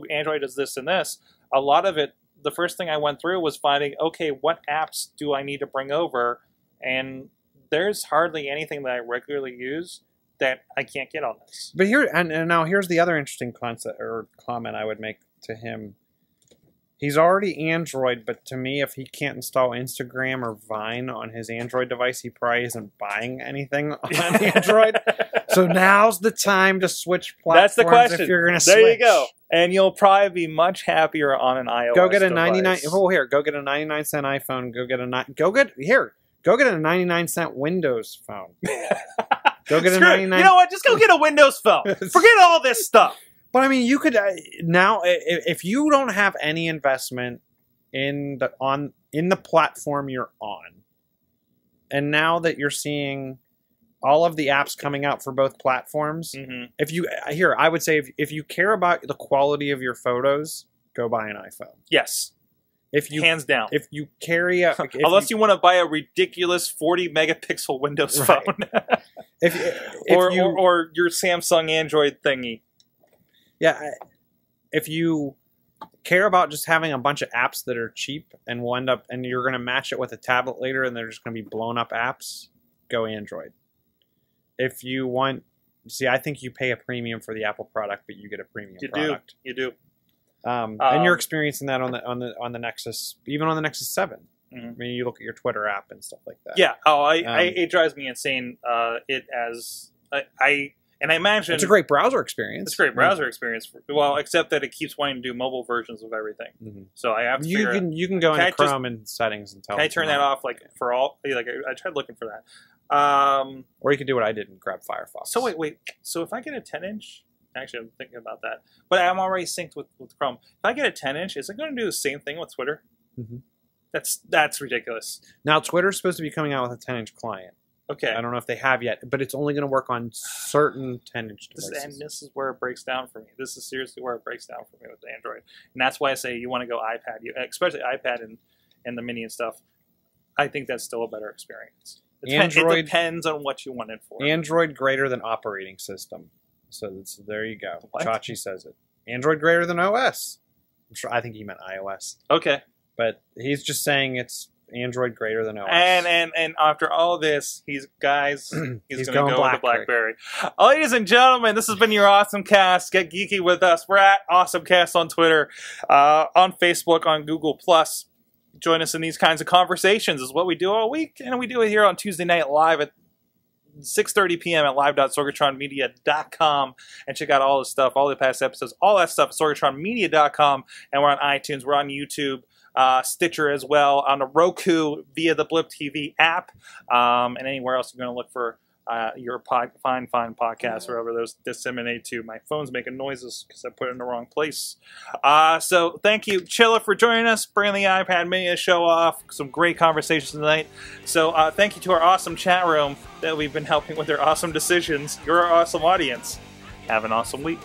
Android does this and this. A lot of it. The first thing I went through was finding, okay, what apps do I need to bring over? And there's hardly anything that I regularly use that I can't get on this. But here, and now here's the other interesting concept or comment I would make to him. He's already Android, but to me, if he can't install Instagram or Vine on his Android device, he probably isn't buying anything on Android. So now's the time to switch platforms. That's the question. If you're going to switch. There you go. And you'll probably be much happier on an iOS. Go get a 99. Oh, here. Go get a 99-cent iPhone. Go get a 99-cent Windows phone. Go get a 99. You know what? Just go get a Windows phone. Forget all this stuff. But I mean, you could now if you don't have any investment in the platform you're on, and now that you're seeing all of the apps coming out for both platforms, I would say if you care about the quality of your photos, go buy an iPhone. Yes. If you hands down, if you carry a, if unless you want to buy a ridiculous 40-megapixel Windows phone, or your Samsung Android thingy. Yeah, if you care about just having a bunch of apps that are cheap and will end up, and you're going to match it with a tablet later and they're just going to be blown up apps, go Android. If you want, see, I think you pay a premium for the Apple product, but you get a premium product. You do. And you're experiencing that on the Nexus, even on the Nexus 7. Mm-hmm. I mean, you look at your Twitter app and stuff like that. Yeah. Oh, it drives me insane. And I imagine it's a great browser experience. It's a great browser experience. Well, except that it keeps wanting to do mobile versions of everything. Mm-hmm. So I have to. You can go into Chrome and settings and tell. Can I turn that off? Like for all, like I tried looking for that. Or you could do what I did and grab Firefox. So wait. So if I get a 10-inch, actually I'm thinking about that, but I'm already synced with Chrome. If I get a 10-inch, is it going to do the same thing with Twitter? Mm-hmm. That's ridiculous. Now Twitter's supposed to be coming out with a 10-inch client. Okay. I don't know if they have yet, but it's only going to work on certain 10-inch devices. This is where it breaks down for me. This is seriously where it breaks down for me with Android. And that's why I say you want to go iPad, especially iPad and the Mini and stuff. I think that's still a better experience. It depends on what you want it for. Android greater than operating system. So there you go. What? Chachi says it. Android greater than OS. I think he meant iOS. Okay. But he's just saying it's Android greater than OS. And after all this, he's going to go with BlackBerry. Ladies and gentlemen, this has been your Awesome Cast. Get geeky with us. We're at Awesome Cast on Twitter, on Facebook, on Google+. Join us in these kinds of conversations. It's what we do all week, and we do it here on Tuesday night live at 6:30 p.m. at live.sorgatronmedia.com, and check out all this stuff, all the past episodes, all that stuff at sorgatronmedia.com, and we're on iTunes, we're on YouTube, Stitcher as well, on the Roku via the Blip TV app, and anywhere else you're going to look for your fine podcasts, wherever those disseminate to. My phone's making noises because I put it in the wrong place. So thank you, Chilla, for joining us, bringing the iPad Mini to show off. Some great conversations tonight. So thank you to our awesome chat room that we've been helping with their awesome decisions. You're our awesome audience. Have an awesome week.